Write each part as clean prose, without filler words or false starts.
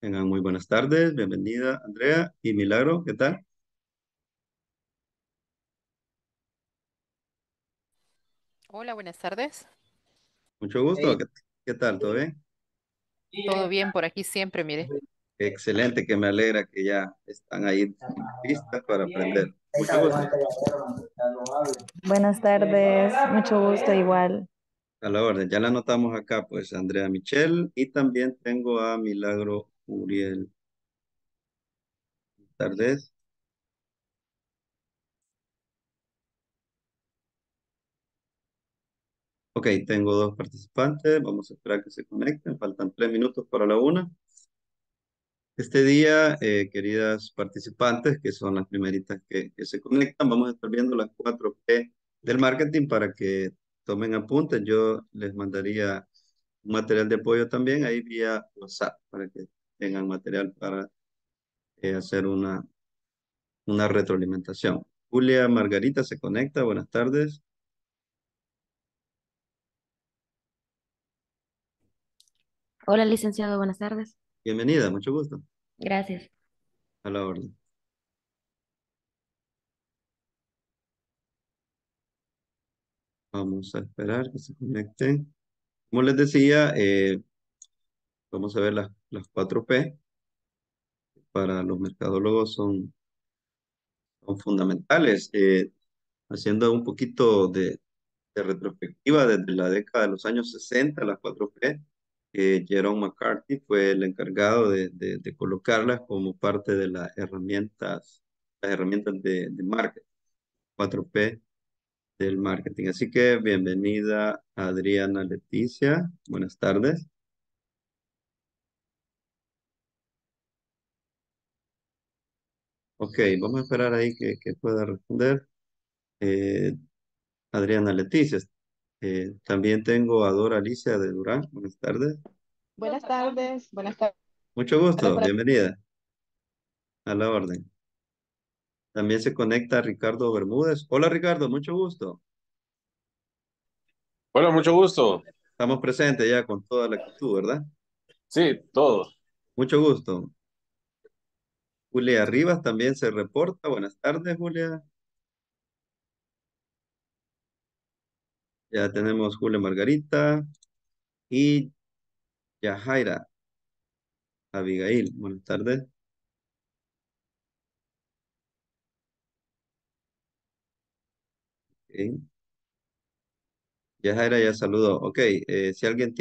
Tengan muy buenas tardes. Bienvenida, Andrea y Milagro. ¿Qué tal? Hola, buenas tardes. Mucho gusto. Hey. ¿Qué tal? ¿Todo bien? Todo bien por aquí siempre, mire. Excelente, que me alegra que ya están ahí listas para aprender. Mucho gusto. Buenas tardes, mucho gusto igual. A la orden, ya la anotamos acá, pues, Andrea Michelle, y también tengo a Milagro Uriel. Buenas tardes. Ok, tengo dos participantes, vamos a esperar que se conecten, faltan 3 minutos para la 1. Este día, queridas participantes, que son las primeritas que se conectan, vamos a estar viendo las 4P del marketing para que tomen apuntes. Yo les mandaría un material de apoyo también ahí vía WhatsApp para que tengan material para hacer una retroalimentación. Julia Margarita se conecta, buenas tardes. Hola, licenciado, buenas tardes. Bienvenida, mucho gusto. Gracias. A la orden. Vamos a esperar que se conecten. Como les decía, vamos a ver las 4P. Para los mercadólogos son fundamentales. Haciendo un poquito de retrospectiva desde la década de los años 60, las 4P. Jerome McCarthy fue el encargado de colocarlas como parte de las herramientas de marketing, 4P del marketing. Así que bienvenida Adriana Leticia, buenas tardes. Ok, vamos a esperar ahí que pueda responder Adriana Leticia. También tengo a Dora Alicia de Durán. Buenas tardes. Buenas tardes. Buenas tardes. Mucho gusto. Bienvenida. A la orden. También se conecta Ricardo Bermúdez. Hola, Ricardo. Mucho gusto. Hola, mucho gusto. Estamos presentes ya con toda la actitud, ¿verdad? Sí, todos. Mucho gusto. Julia Rivas también se reporta. Buenas tardes, Julia. Ya tenemos Julia Margarita y Yajaira Abigail. Buenas tardes. Okay. Yajaira ya saludó. Ok, si alguien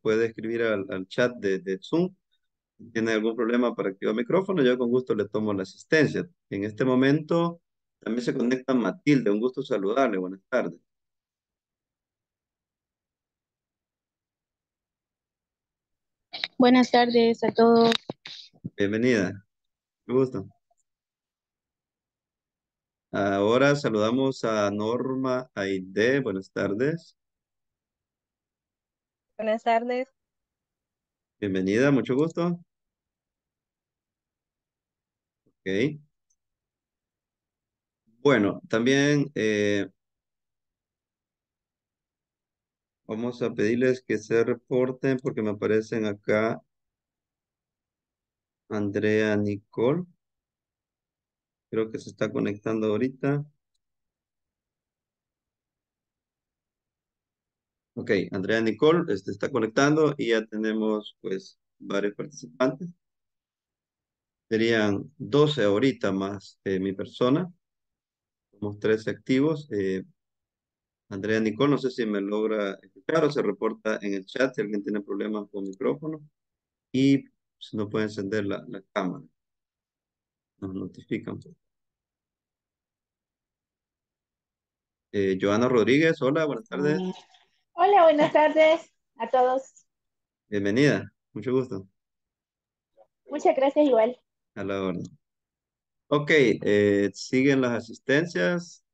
puede escribir al chat de Zoom. Si tiene algún problema para activar el micrófono, yo con gusto le tomo la asistencia. En este momento también se conecta Matilde. Un gusto saludarle. Buenas tardes. Buenas tardes a todos. Bienvenida. Qué gusto. Ahora saludamos a Norma Aide. Buenas tardes. Buenas tardes. Bienvenida, mucho gusto. Ok. Bueno, también vamos a pedirles que se reporten porque me aparecen acá Andrea Nicole. Creo que se está conectando ahorita. Ok, Andrea Nicole está conectando y ya tenemos pues varios participantes. Serían 12 ahorita más mi persona. Somos 13 activos. Andrea Nicole, no sé si me logra escuchar o se reporta en el chat si alguien tiene problemas con el micrófono. Y si no puede encender la cámara. Nos notifican. Joana Rodríguez, hola, buenas tardes. Hola, buenas tardes a todos. Bienvenida, mucho gusto. Muchas gracias, igual. A la orden. Ok, siguen las asistencias.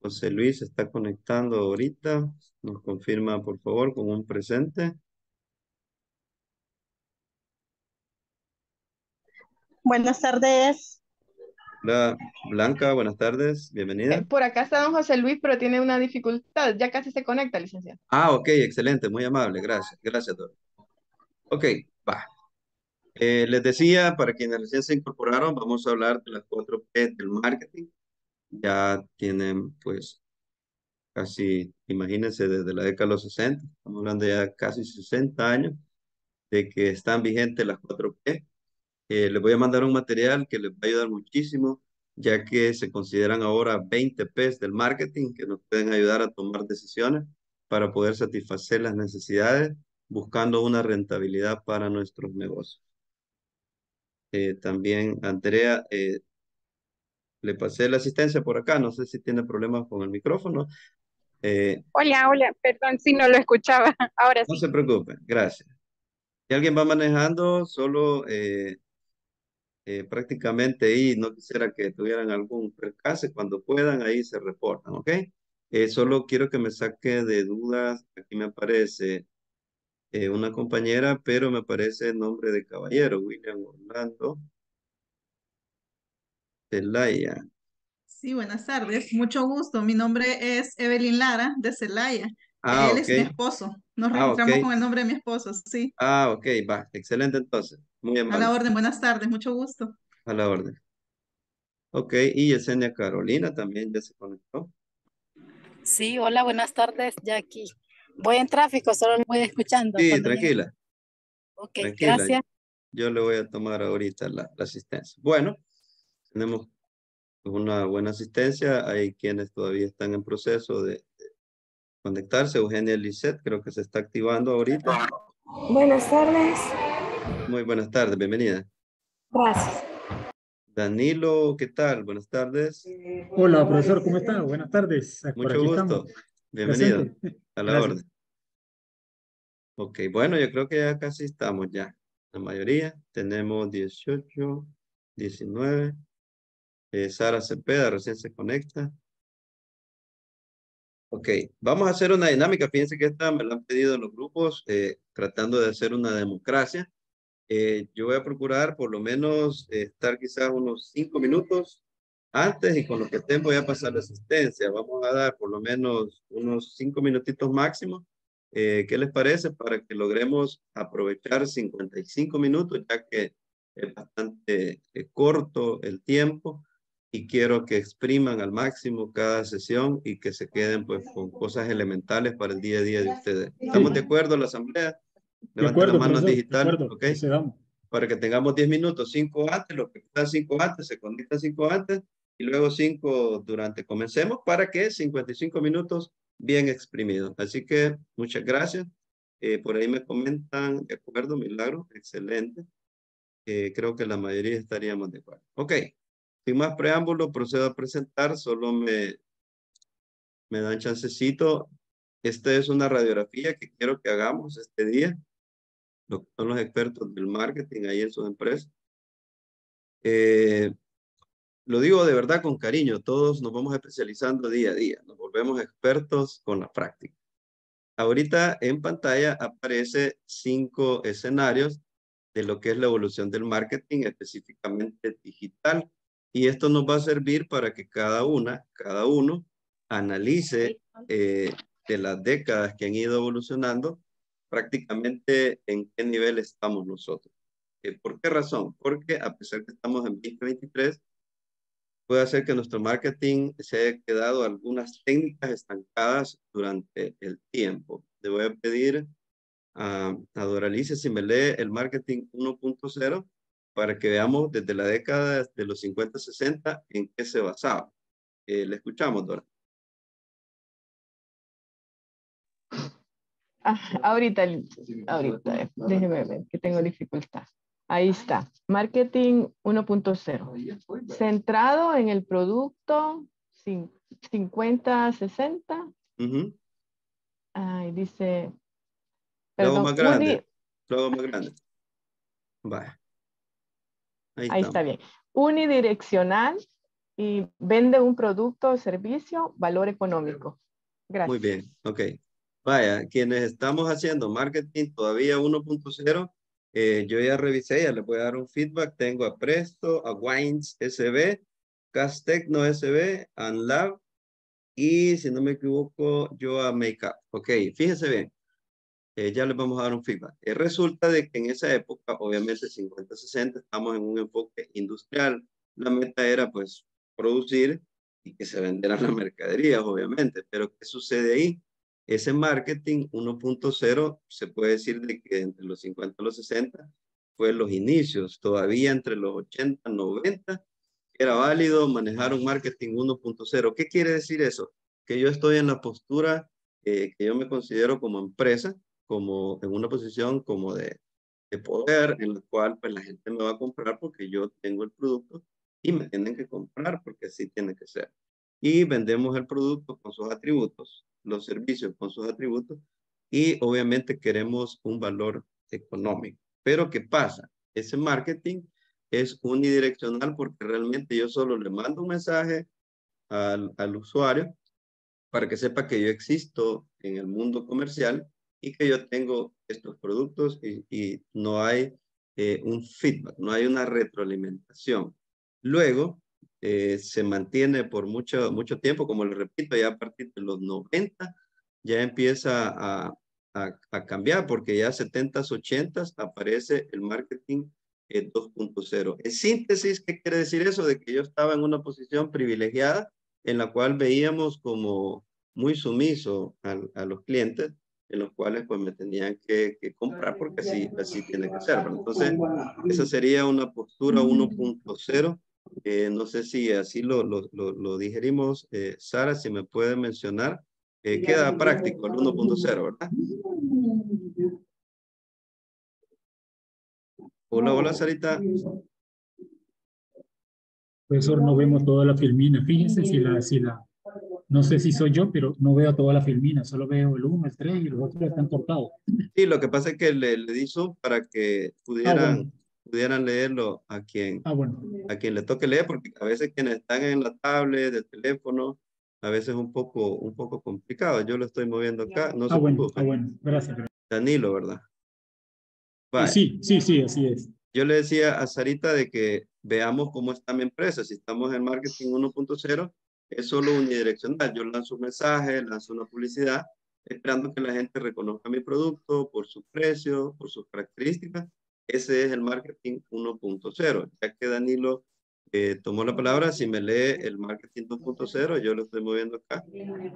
José Luis se está conectando ahorita. Nos confirma, por favor, con un presente. Buenas tardes. Hola, Blanca, buenas tardes. Bienvenida. Por acá está don José Luis, pero tiene una dificultad. Ya casi se conecta, licenciado. Ah, ok, excelente. Muy amable. Gracias. Gracias, doctor. Ok, va. Les decía, para quienes recién se incorporaron, vamos a hablar de las 4P del marketing. Ya tienen, pues, casi, imagínense, desde la década de los 60, estamos hablando ya casi 60 años de que están vigentes las 4P. Les voy a mandar un material que les va a ayudar muchísimo, ya que se consideran ahora 20 P's del marketing que nos pueden ayudar a tomar decisiones para poder satisfacer las necesidades, buscando una rentabilidad para nuestros negocios. También, Andrea, le pasé la asistencia por acá. No sé si tiene problemas con el micrófono. Hola, hola. Perdón si no lo escuchaba. Ahora sí. No se preocupen. Gracias. Si alguien va manejando, solo prácticamente ahí, no quisiera que tuvieran algún percance. Cuando puedan, ahí se reportan, ¿ok? Solo quiero que me saque de dudas. Aquí me aparece una compañera, pero me aparece el nombre de caballero, William Orlando Celaya. Sí, buenas tardes, mucho gusto. Mi nombre es Evelyn Lara de Celaya. Él okay. Es mi esposo. Nos registramos okay. Con el nombre de mi esposo, sí. Ok, va, excelente entonces. Muy amable. A la orden, buenas tardes, mucho gusto. A la orden. Ok, y Yesenia Carolina también ya se conectó. Sí, hola, buenas tardes, Jackie. Voy en tráfico, solo lo voy escuchando. Sí, tranquila. Llegue. Ok, tranquila. Gracias. Yo le voy a tomar ahorita la asistencia. Bueno, tenemos una buena asistencia. Hay quienes todavía están en proceso de conectarse. Eugenia Lisset, creo que se está activando ahorita. Buenas tardes. Muy buenas tardes, bienvenida. Gracias. Danilo, ¿qué tal? Buenas tardes. Hola, profesor, ¿cómo está? Buenas tardes. Mucho gusto. Estamos. Bienvenido. Presente. A la gracias. Orden. Ok, bueno, yo creo que ya casi estamos ya. La mayoría. Tenemos 18, 19. Sara Cepeda recién se conecta. Ok, vamos a hacer una dinámica. Fíjense que esta me la han pedido los grupos tratando de hacer una democracia. Yo voy a procurar por lo menos estar quizás unos 5 minutos antes, y con lo que estén voy a pasar la asistencia. Vamos a dar por lo menos unos 5 minutitos máximo. ¿Qué les parece? Para que logremos aprovechar 55 minutos, ya que es bastante corto el tiempo, y quiero que expriman al máximo cada sesión y que se queden pues con cosas elementales para el día a día de ustedes. ¿Estamos de acuerdo en la asamblea? Levanten las manos digitales, ¿ok? Para que tengamos 10 minutos, 5 antes, los que están 5 antes, se conectan 5 antes, y luego 5 durante. Comencemos para que 55 minutos bien exprimidos. Así que muchas gracias. Por ahí me comentan, de acuerdo, Milagro, excelente. Creo que la mayoría estaríamos de acuerdo. Ok, sin más preámbulo, procedo a presentar. Solo me dan chancecito. Esta es una radiografía que quiero que hagamos este día. Lo que son los expertos del marketing ahí en sus empresas. Lo digo de verdad con cariño, todos nos vamos especializando día a día, nos volvemos expertos con la práctica. Ahorita en pantalla aparece 5 escenarios de lo que es la evolución del marketing, específicamente digital, y esto nos va a servir para que cada uno analice de las décadas que han ido evolucionando, prácticamente en qué nivel estamos nosotros. ¿Por qué razón? Porque a pesar que estamos en 2023, puede ser que nuestro marketing se haya quedado algunas técnicas estancadas durante el tiempo. Le voy a pedir a Doralice si me lee el marketing 1.0 para que veamos desde la década de los 50-60 en qué se basaba. Le escuchamos, Dora. Ahorita, déjeme ver que tengo dificultad. Ahí está, marketing 1.0. Centrado en el producto 50-60. Ahí dice... Luego más grande. Vaya. Ahí está bien. Unidireccional y vende un producto o servicio, valor económico. Gracias. Muy bien, ok. Vaya, quienes estamos haciendo marketing todavía 1.0, yo ya revisé, ya les voy a dar un feedback. Tengo a Presto, a Wines SB, Castecno SB, Unlab, y si no me equivoco, yo a Makeup. Ok, fíjense bien. ya les vamos a dar un feedback. Resulta de que en esa época, obviamente 50-60, estamos en un enfoque industrial. La meta era pues producir y que se vendieran las mercaderías, obviamente. Pero ¿qué sucede ahí? Ese marketing 1.0, se puede decir de que entre los 50 y los 60, fue los inicios. Todavía entre los 80 y 90 era válido manejar un marketing 1.0. ¿Qué quiere decir eso? Que yo estoy en la postura que yo me considero como empresa, como en una posición como de poder, en la cual pues la gente me va a comprar porque yo tengo el producto y me tienen que comprar porque así tiene que ser. Y vendemos el producto con sus atributos, los servicios con sus atributos, y obviamente queremos un valor económico. Pero ¿qué pasa? Ese marketing es unidireccional porque realmente yo solo le mando un mensaje al usuario para que sepa que yo existo en el mundo comercial y que yo tengo estos productos y no hay un feedback, no hay una retroalimentación. Luego, se mantiene por mucho tiempo, como les repito, ya a partir de los 90 ya empieza a cambiar, porque ya 70s, 80s aparece el marketing 2.0. En síntesis, ¿qué quiere decir eso? De que yo estaba en una posición privilegiada en la cual veíamos como muy sumiso a los clientes, en los cuales pues me tenían que comprar porque así tiene que ser. Pero entonces, esa sería una postura 1.0. No sé si así lo digerimos. Sara, si me puede mencionar, queda práctico el 1.0, ¿verdad? Hola, Sarita. Profesor, no vemos toda la filmina. Fíjense si la, no sé si soy yo, pero no veo toda la filmina. Solo veo el 1, el 3 y los otros están cortados. Sí, lo que pasa es que le di zoom para que pudieran leerlo a quien le toque leer, porque a veces quienes están en la tablet, el teléfono, a veces un poco complicado. Yo lo estoy moviendo acá. No se preocupe. Gracias. Danilo, ¿verdad? Vale. Sí, así es. Yo le decía a Sarita de que veamos cómo está mi empresa. Si estamos en marketing 1.0, es solo unidireccional. Yo lanzo un mensaje, lanzo una publicidad, esperando que la gente reconozca mi producto por su precio, por sus características. Ese es el marketing 1.0. Ya que Danilo tomó la palabra, si me lee el marketing 2.0, yo lo estoy moviendo acá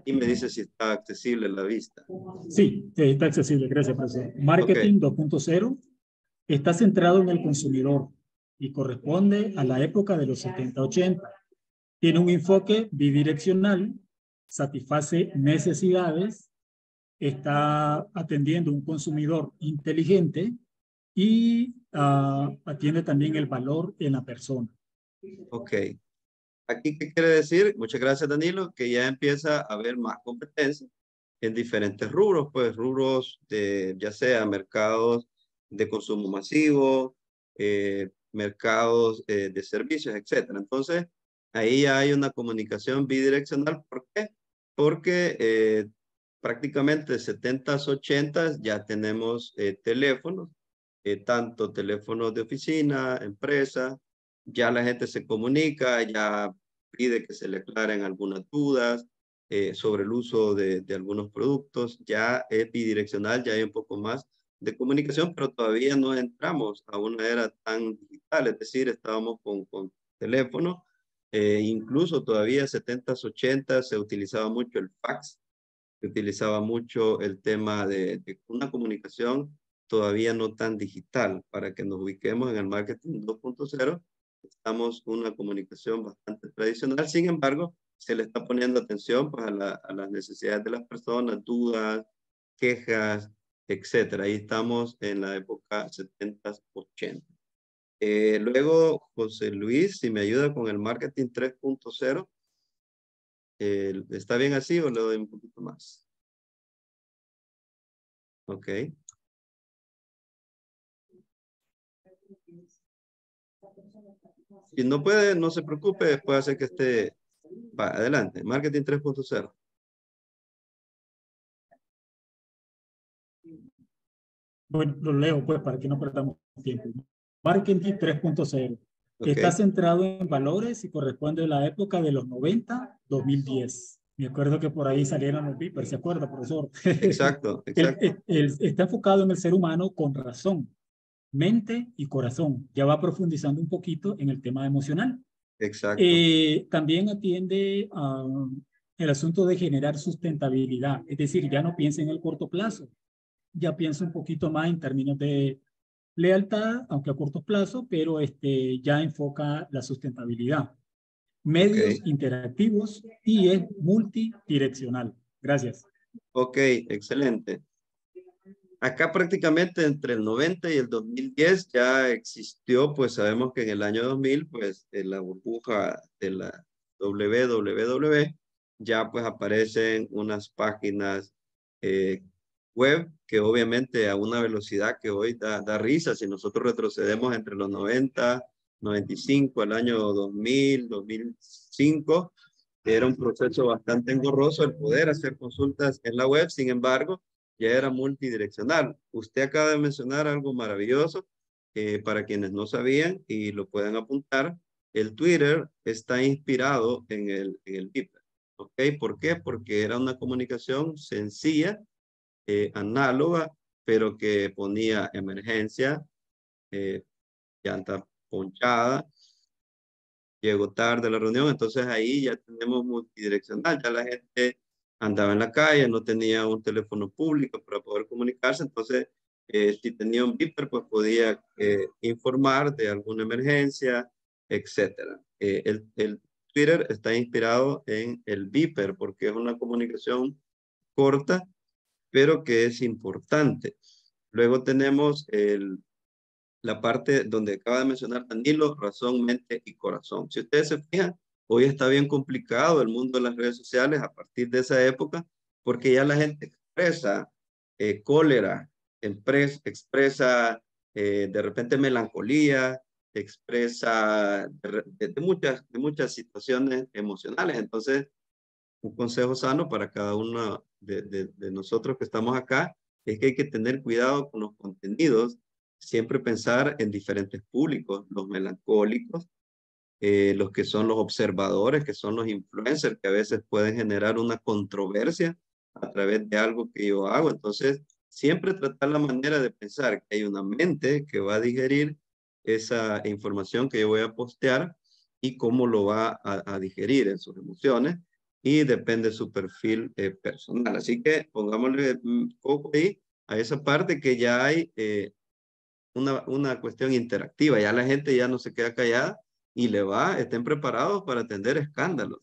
y me dice si está accesible la vista. Sí, está accesible. Gracias, profesor. Marketing 2.0 está centrado en el consumidor y corresponde a la época de los 70-80. Tiene un enfoque bidireccional, satisface necesidades, está atendiendo un consumidor inteligente y atiende también el valor en la persona. Ok. Aquí, ¿qué quiere decir? Muchas gracias, Danilo, que ya empieza a haber más competencia en diferentes rubros, pues rubros de ya sea mercados de consumo masivo, mercados de servicios, etc. Entonces, ahí ya hay una comunicación bidireccional. ¿Por qué? Porque prácticamente 70s, 80s ya tenemos teléfonos, tanto teléfonos de oficina, empresa, ya la gente se comunica, ya pide que se le aclaren algunas dudas sobre el uso de algunos productos, ya es bidireccional, ya hay un poco más de comunicación, pero todavía no entramos a una era tan digital, es decir, estábamos con teléfono, incluso todavía 70s, 80s se utilizaba mucho el fax, se utilizaba mucho el tema de una comunicación todavía no tan digital. Para que nos ubiquemos en el marketing 2.0, estamos en una comunicación bastante tradicional, sin embargo, se le está poniendo atención pues, a las necesidades de las personas, dudas, quejas, etc. Ahí estamos en la época 70s, 80s. Luego, José Luis, si me ayuda con el marketing 3.0, ¿está bien así o le doy un poquito más? Ok. Si no puede, no se preocupe, después hace que esté... Va, adelante, marketing 3.0. Bueno, lo leo pues para que no perdamos tiempo. Marketing 3.0. Okay. Está centrado en valores y corresponde a la época de los 90-2010. Me acuerdo que por ahí salieron los beepers, ¿se acuerda, profesor? Exacto, exacto. Está enfocado en el ser humano con razón, mente y corazón. Ya va profundizando un poquito en el tema emocional. Exacto. También atiende a el asunto de generar sustentabilidad. Es decir, ya no piensa en el corto plazo. Ya piensa un poquito más en términos de lealtad, aunque a corto plazo, pero ya enfoca la sustentabilidad. Medios interactivos y es multidireccional. Gracias. Ok, excelente. Acá prácticamente entre el 90 y el 2010 ya existió, pues sabemos que en el año 2000, pues en la burbuja de la WWW, ya pues aparecen unas páginas web que obviamente a una velocidad que hoy da risa. Si nosotros retrocedemos entre los 90 95, al año 2000, 2005, era un proceso bastante engorroso el poder hacer consultas en la web. Sin embargo, ya era multidireccional. Usted acaba de mencionar algo maravilloso para quienes no sabían y lo pueden apuntar. El Twitter está inspirado en el Beeper. ¿Okay? ¿Por qué? Porque era una comunicación sencilla, análoga, pero que ponía emergencia, llanta ponchada, llegó tarde a la reunión. Entonces ahí ya tenemos multidireccional, ya la gente andaba en la calle, no tenía un teléfono público para poder comunicarse. Entonces si tenía un beeper, pues podía informar de alguna emergencia, etcétera. El Twitter está inspirado en el beeper porque es una comunicación corta, pero que es importante. Luego tenemos la parte donde acaba de mencionar Danilo, razón, mente y corazón. Si ustedes se fijan, hoy está bien complicado el mundo de las redes sociales a partir de esa época, porque ya la gente expresa cólera, expresa de repente melancolía, expresa de muchas situaciones emocionales. Entonces, un consejo sano para cada uno de nosotros que estamos acá es que hay que tener cuidado con los contenidos. Siempre pensar en diferentes públicos, los melancólicos, los que son los observadores, que son los influencers, que a veces pueden generar una controversia a través de algo que yo hago. Entonces, siempre tratar la manera de pensar que hay una mente que va a digerir esa información que yo voy a postear y cómo lo va a digerir en sus emociones, y depende de su perfil personal. Así que pongámosle un poco ahí a esa parte que ya hay una cuestión interactiva. Ya la gente ya no se queda callada y estén preparados para atender escándalos.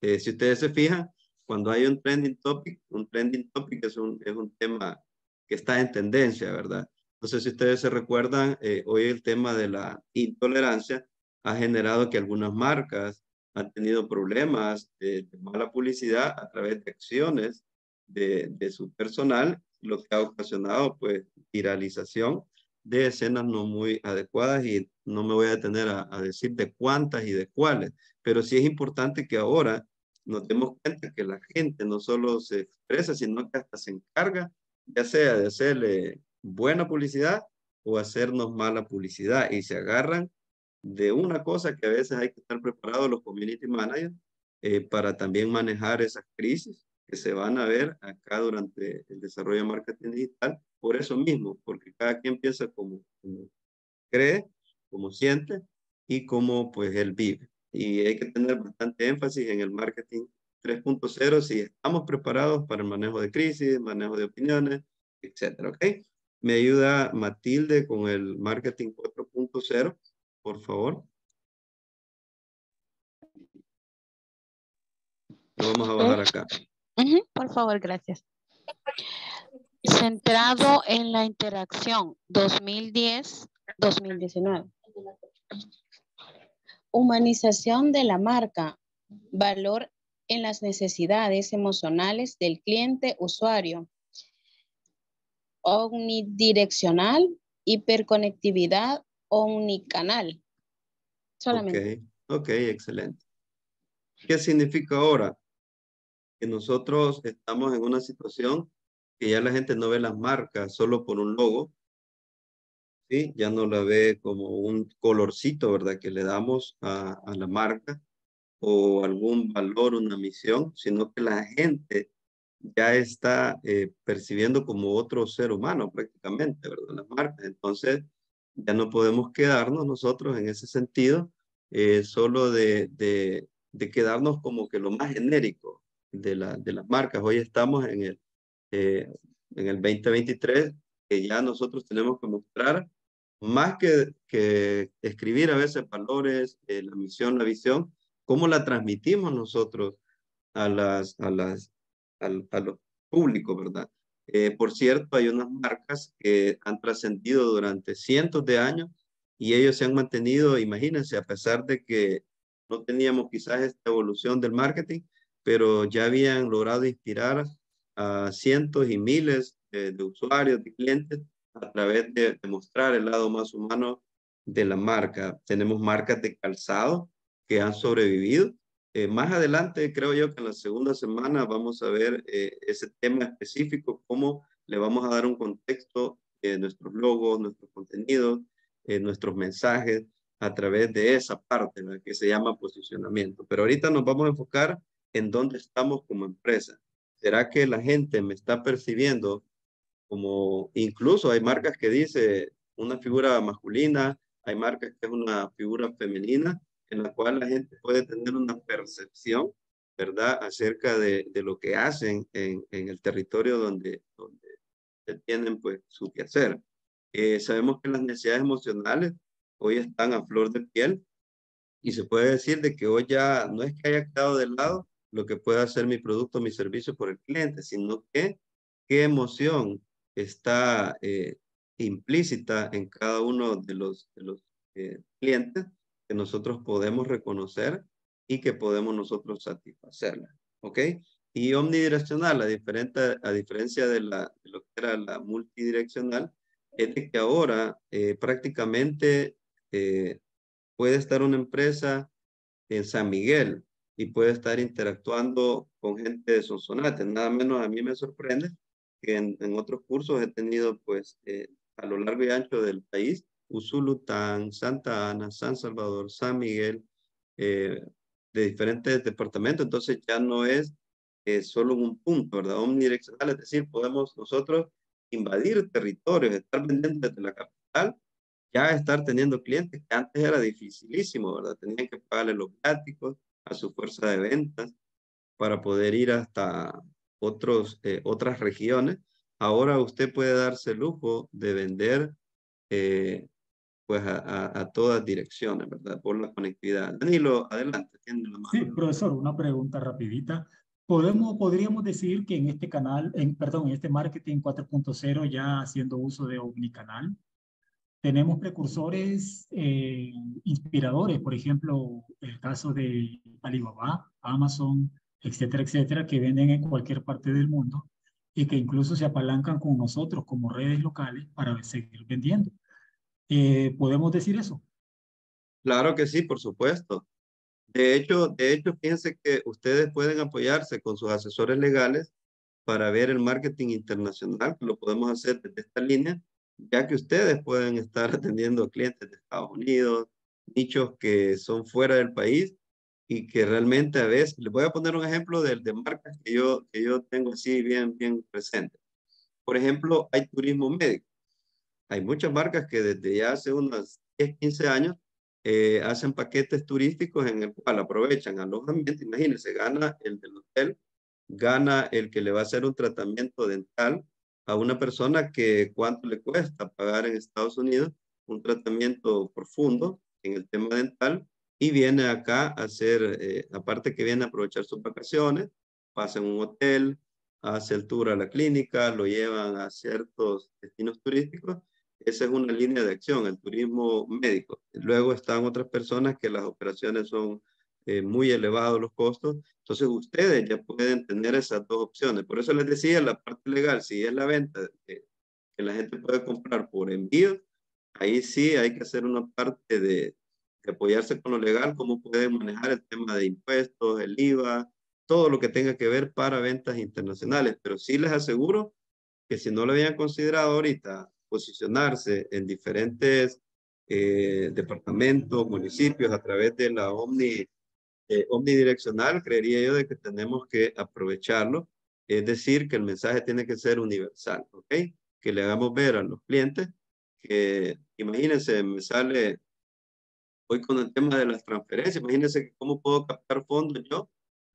Si ustedes se fijan, cuando hay un trending topic es un tema que está en tendencia, ¿verdad? Entonces, si ustedes se recuerdan, hoy el tema de la intolerancia ha generado que algunas marcas han tenido problemas de mala publicidad a través de acciones de su personal, lo que ha ocasionado, pues, viralización de escenas no muy adecuadas, y no me voy a detener a decir de cuántas y de cuáles, pero sí es importante que ahora nos demos cuenta que la gente no solo se expresa, sino que hasta se encarga, ya sea de hacerle buena publicidad o hacernos mala publicidad, y se agarran de una cosa que a veces hay que estar preparados los community managers para también manejar esas crisis que se van a ver acá durante el desarrollo de marketing digital, por eso mismo, porque cada quien piensa como cree, como siente y como pues él vive. Y hay que tener bastante énfasis en el marketing 3.0 si estamos preparados para el manejo de crisis, manejo de opiniones, etcétera. ¿Okay? Me ayuda Matilde con el marketing 4.0, por favor. Lo vamos a bajar acá. Por favor, gracias. Centrado en la interacción, 2010-2019. Humanización de la marca, valor en las necesidades emocionales del cliente usuario. Omnidireccional, hiperconectividad, omnicanal. Solamente. Ok, excelente. ¿Qué significa ahora? Que nosotros estamos en una situación que ya la gente no ve las marcas solo por un logo, ¿sí? Ya no la ve como un colorcito, ¿verdad? Que le damos a la marca, o algún valor, una misión, sino que la gente ya está percibiendo como otro ser humano prácticamente, ¿verdad? Las marcas. Entonces, ya no podemos quedarnos nosotros en ese sentido solo de quedarnos como que lo más genérico de las marcas. Hoy estamos en el 2023, que ya nosotros tenemos que mostrar, más que escribir a veces valores, la misión, la visión, cómo la transmitimos nosotros a los públicos, ¿verdad? Por cierto, hay unas marcas que han trascendido durante cientos de años y ellos se han mantenido, imagínense, a pesar de que no teníamos quizás esta evolución del marketing, pero ya habían logrado inspirar a cientos y miles de usuarios, de clientes, a través de mostrar el lado más humano de la marca. Tenemos marcas de calzado que han sobrevivido. Más adelante, creo yo que en la segunda semana vamos a ver ese tema específico, cómo le vamos a dar un contexto de nuestros logos, nuestros contenidos, nuestros mensajes, a través de esa parte, ¿no?, que se llama posicionamiento. Pero ahorita nos vamos a enfocar en dónde estamos como empresa. ¿Será que la gente me está percibiendo como, incluso hay marcas que dice una figura masculina, hay marcas que es una figura femenina, en la cual la gente puede tener una percepción, ¿verdad?, acerca de lo que hacen en el territorio donde tienen pues su quehacer. Sabemos que las necesidades emocionales hoy están a flor de piel y se puede decir de que hoy ya no es que haya quedado de lado lo que pueda hacer mi producto, mi servicio por el cliente, sino que qué emoción está implícita en cada uno de los clientes que nosotros podemos reconocer y que podemos nosotros satisfacerla, ¿ok? Y omnidireccional, a diferencia de lo que era la multidireccional, es de que ahora prácticamente puede estar una empresa en San Miguel y puede estar interactuando con gente de Sonsonate. Nada menos a mí me sorprende que en otros cursos he tenido pues a lo largo y ancho del país, Usulután, Santa Ana, San Salvador, San Miguel, de diferentes departamentos. Entonces ya no es solo un punto, ¿verdad? Omnidireccional, es decir, podemos nosotros invadir territorios, estar vendiendo desde la capital, ya estar teniendo clientes que antes era dificilísimo, ¿verdad? Tenían que pagarle los viáticos a su fuerza de ventas para poder ir hasta otras regiones. Ahora usted puede darse el lujo de vender pues a todas direcciones, ¿verdad? Por la conectividad. Danilo, adelante, tiene la mano. Sí, profesor, una pregunta rapidita. ¿Podríamos decir que en este canal, en este marketing 4.0, ya haciendo uso de omnicanal, tenemos precursores inspiradores, por ejemplo, el caso de Alibaba, Amazon, etcétera, etcétera, que venden en cualquier parte del mundo y que incluso se apalancan con nosotros como redes locales para seguir vendiendo? ¿Podemos decir eso? Claro que sí, por supuesto. De hecho, fíjense que ustedes pueden apoyarse con sus asesores legales para ver el marketing internacional, que lo podemos hacer desde esta línea, ya que ustedes pueden estar atendiendo clientes de Estados Unidos, nichos que son fuera del país y que realmente a veces, les voy a poner un ejemplo de marcas que yo tengo así bien presente. Por ejemplo, hay turismo médico. Hay muchas marcas que desde ya hace unos 10, 15 años hacen paquetes turísticos en el cual aprovechan alojamiento. Imagínense, gana el del hotel, gana el que le va a hacer un tratamiento dental a una persona que cuánto le cuesta pagar en Estados Unidos un tratamiento profundo en el tema dental, y viene acá a hacer, aparte que viene a aprovechar sus vacaciones, pasa en un hotel, hace el tour a la clínica, lo llevan a ciertos destinos turísticos. Esa es una línea de acción, el turismo médico. Luego están otras personas que las operaciones son muy elevados los costos. Entonces ustedes ya pueden tener esas dos opciones. Por eso les decía, la parte legal, si es la venta que la gente puede comprar por envío, ahí sí hay que hacer una parte de apoyarse con lo legal, cómo pueden manejar el tema de impuestos, el IVA, todo lo que tenga que ver para ventas internacionales. Pero sí les aseguro que si no lo habían considerado ahorita, posicionarse en diferentes departamentos, municipios a través de la omni omnidireccional, creería yo, de que tenemos que aprovecharlo. Es decir, que el mensaje tiene que ser universal, ¿ok? Que le hagamos ver a los clientes que, imagínense, me sale hoy con el tema de las transferencias, imagínense cómo puedo captar fondos yo,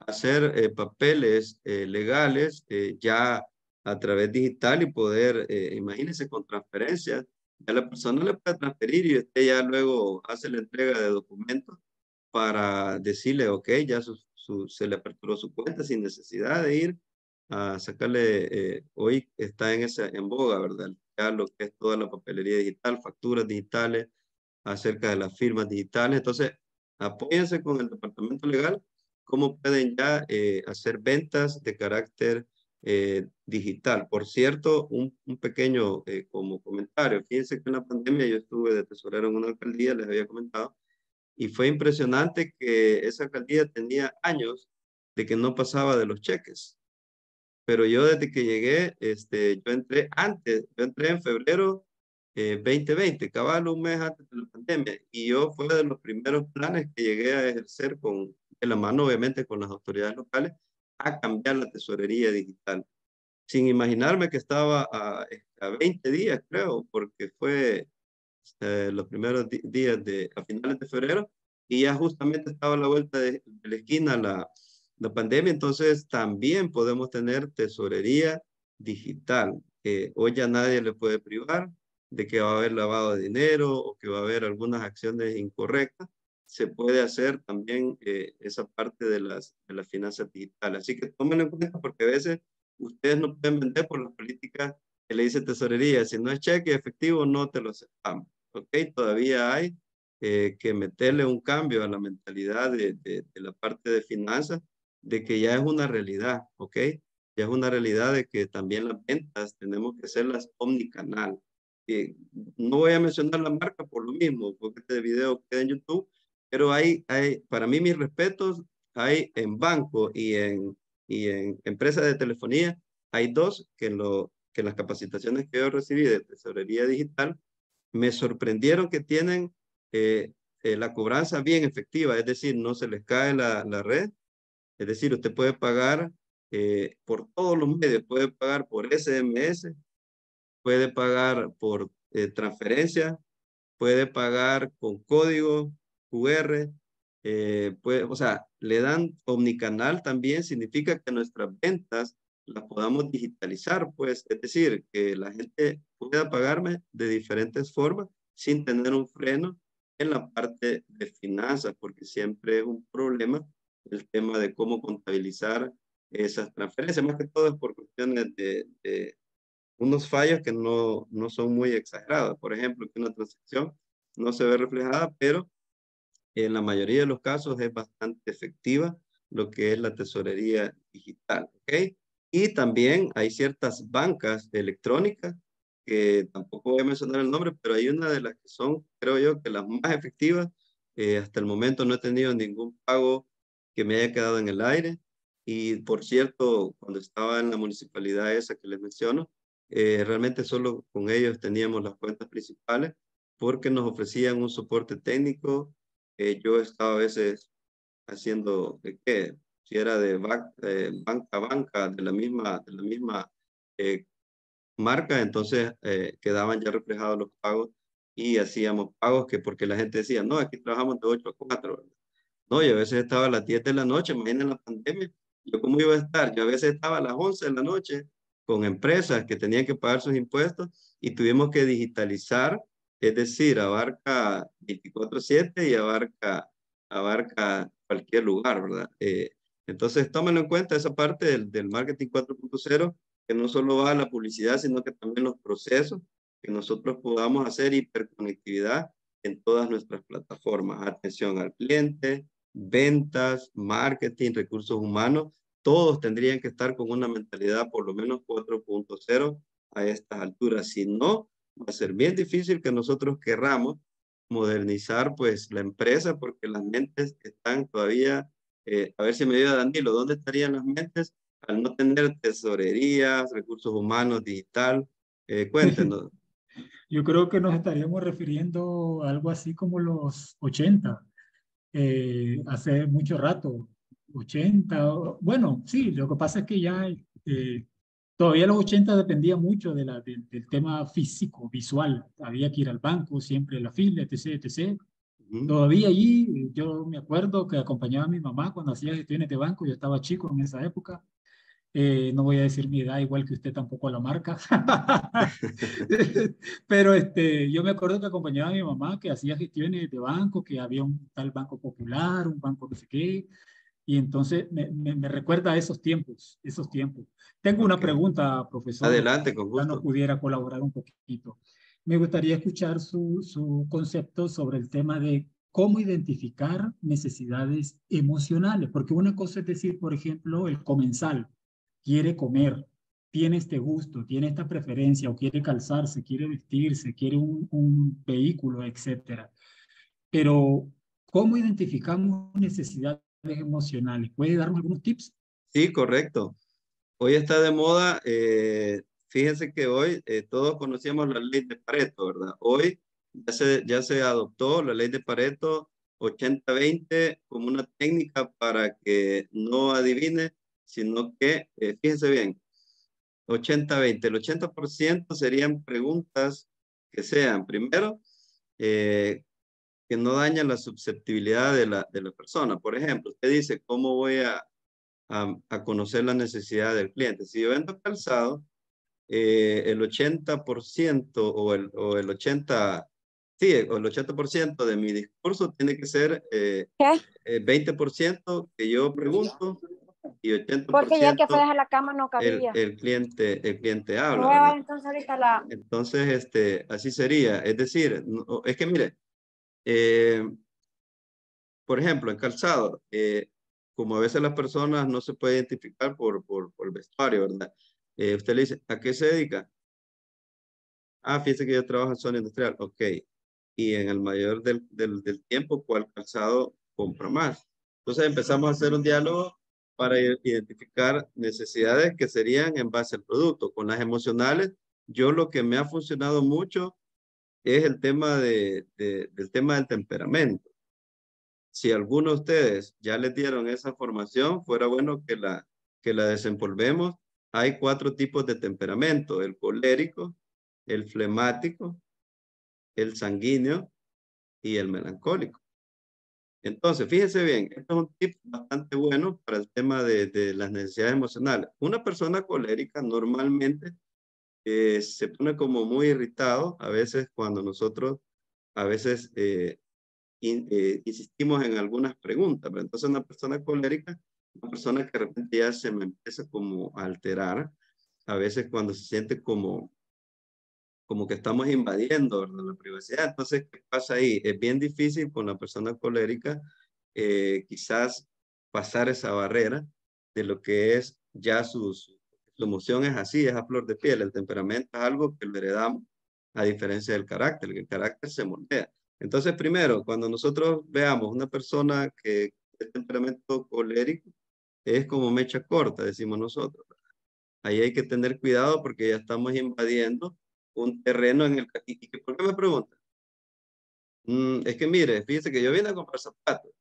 hacer papeles legales ya a través digital y poder, imagínense, con transferencias, ya la persona le puede transferir y usted ya luego hace la entrega de documentos para decirle, ok, ya se le aperturó su cuenta sin necesidad de ir a sacarle, hoy está en boga, ¿verdad? Ya lo que es toda la papelería digital, facturas digitales, acerca de las firmas digitales. Entonces, apóyense con el departamento legal, cómo pueden ya hacer ventas de carácter digital. Por cierto, un pequeño como comentario. Fíjense que en la pandemia yo estuve de tesorero en una alcaldía, les había comentado, y fue impresionante que esa alcaldía tenía años de que no pasaba de los cheques. Pero yo desde que llegué, yo entré antes, yo entré en febrero 2020, cabal un mes antes de la pandemia, y yo fue de los primeros planes que llegué a ejercer de la mano, obviamente, con las autoridades locales, a cambiar la tesorería digital. Sin imaginarme que estaba a 20 días, creo, porque fue los primeros días a finales de febrero, y ya justamente estaba a la vuelta de la esquina la pandemia. Entonces también podemos tener tesorería digital. Hoy ya nadie le puede privar de que va a haber lavado de dinero o que va a haber algunas acciones incorrectas. Se puede hacer también esa parte de las finanzas digitales. Así que tómenlo en cuenta, porque a veces ustedes no pueden vender por las políticas que le dice tesorería. Si no es cheque efectivo, no te lo aceptamos. ¿Okay? Todavía hay que meterle un cambio a la mentalidad de la parte de finanzas, de que ya es una realidad, ¿ok? Ya es una realidad de que también las ventas tenemos que hacerlas omnicanal. No voy a mencionar la marca por lo mismo, porque este video queda en YouTube, pero para mí, mis respetos, hay en banco y en empresas de telefonía, hay dos que las capacitaciones que yo recibí de tesorería digital me sorprendieron que tienen la cobranza bien efectiva, es decir, no se les cae la red. Es decir, usted puede pagar por todos los medios, puede pagar por SMS, puede pagar por transferencia, puede pagar con código QR, o sea, le dan omnicanal también, significa que nuestras ventas las podamos digitalizar, pues, es decir, que la gente pueda pagarme de diferentes formas sin tener un freno en la parte de finanzas, porque siempre es un problema el tema de cómo contabilizar esas transferencias, más que todo es por cuestiones de unos fallos que no son muy exagerados. Por ejemplo, que una transacción no se ve reflejada, pero en la mayoría de los casos es bastante efectiva lo que es la tesorería digital, ¿ok? Y también hay ciertas bancas electrónicas que tampoco voy a mencionar el nombre, pero hay una de las que son, creo yo, que las más efectivas. Hasta el momento no he tenido ningún pago que me haya quedado en el aire. Y por cierto, cuando estaba en la municipalidad esa que les menciono, realmente solo con ellos teníamos las cuentas principales, porque nos ofrecían un soporte técnico. Yo estaba a veces haciendo, si era de banca a banca de la misma marca, entonces quedaban ya reflejados los pagos, y hacíamos pagos porque la gente decía, no, aquí trabajamos de 8 a 4, ¿verdad? No, yo a veces estaba a las 10 de la noche, imaginen la pandemia, yo cómo iba a estar. Yo a veces estaba a las 11 de la noche con empresas que tenían que pagar sus impuestos, y tuvimos que digitalizar, es decir, abarca 24/7 y abarca cualquier lugar, ¿verdad? Entonces, tómenlo en cuenta esa parte del marketing 4.0, que no solo va a la publicidad, sino que también los procesos que nosotros podamos hacer, hiperconectividad en todas nuestras plataformas, atención al cliente, ventas, marketing, recursos humanos. Todos tendrían que estar con una mentalidad por lo menos 4.0 a estas alturas. Si no, va a ser bien difícil que nosotros querramos modernizar, pues, la empresa, porque las mentes están todavía, a ver si me ayuda Danilo, ¿dónde estarían las mentes al no tener tesorerías, recursos humanos, digital? Cuéntenos. Yo creo que nos estaríamos refiriendo a algo así como los 80, hace mucho rato, 80, bueno, sí, lo que pasa es que ya todavía los 80 dependía mucho de del tema físico, visual, había que ir al banco, siempre la fila, etc., etc. Todavía allí, yo me acuerdo que acompañaba a mi mamá cuando hacía gestiones de banco, yo estaba chico en esa época, no voy a decir mi edad, igual que usted tampoco a la marca, pero yo me acuerdo que acompañaba a mi mamá que hacía gestiones de banco, que había un tal Banco Popular, un banco no sé qué, y entonces me recuerda a esos tiempos. Tengo una pregunta, profesor. Adelante, con gusto. Si nos pudiera colaborar un poquito. Me gustaría escuchar su concepto sobre el tema de cómo identificar necesidades emocionales. Porque una cosa es decir, por ejemplo, el comensal quiere comer, tiene este gusto, tiene esta preferencia, o quiere calzarse, quiere vestirse, quiere un vehículo, etc. Pero, ¿cómo identificamos necesidades emocionales? ¿Puede darnos algunos tips? Sí, correcto. Hoy está de moda... Fíjense que hoy todos conocíamos la ley de Pareto, ¿verdad? Hoy ya se adoptó la ley de Pareto 80-20 como una técnica para que no adivine, sino que, fíjense bien, 80-20. El 80% serían preguntas que sean, primero, que no dañan la susceptibilidad de la persona. Por ejemplo, usted dice, ¿cómo voy a conocer la necesidad del cliente? Si yo vendo calzado, el 80% o el 80%, sí, el 80% de mi discurso tiene que ser 20% que yo pregunto y 80%. Porque ya que fue a la cama no cabía. El cliente habla. Nueva, entonces, ahorita entonces así sería. Es decir, no, es que mire, por ejemplo, en calzado, como a veces las personas no se pueden identificar por el vestuario, ¿verdad? Usted le dice, ¿a qué se dedica? Ah, fíjese que yo trabajo en zona industrial. Ok. Y en el mayor del tiempo, ¿cuál calzado compra más? Entonces empezamos a hacer un diálogo para identificar necesidades que serían en base al producto. Con las emocionales, yo lo que me ha funcionado mucho es el tema del tema del temperamento. Si alguno de ustedes ya les dieron esa formación, fuera bueno que la desenvolvemos. Hay 4 tipos de temperamento: el colérico, el flemático, el sanguíneo y el melancólico. Entonces, fíjense bien, esto es un tip bastante bueno para el tema de las necesidades emocionales. Una persona colérica normalmente se pone como muy irritado a veces cuando nosotros a veces insistimos en algunas preguntas. Pero entonces una persona colérica, una persona que de repente ya se me empieza como a alterar, a veces cuando se siente como que estamos invadiendo, ¿verdad?, la privacidad. Entonces, ¿qué pasa ahí? Es bien difícil con la persona colérica quizás pasar esa barrera de lo que es ya su emoción es así, es a flor de piel. El temperamento es algo que lo heredamos, a diferencia del carácter, que el carácter se moldea. Entonces, primero, cuando nosotros veamos una persona que es temperamento colérico, es como mecha corta, decimos nosotros. Ahí hay que tener cuidado porque ya estamos invadiendo un terreno en el que... ¿Por qué me preguntan? Es que mire, fíjese que yo vine a comprar zapatos.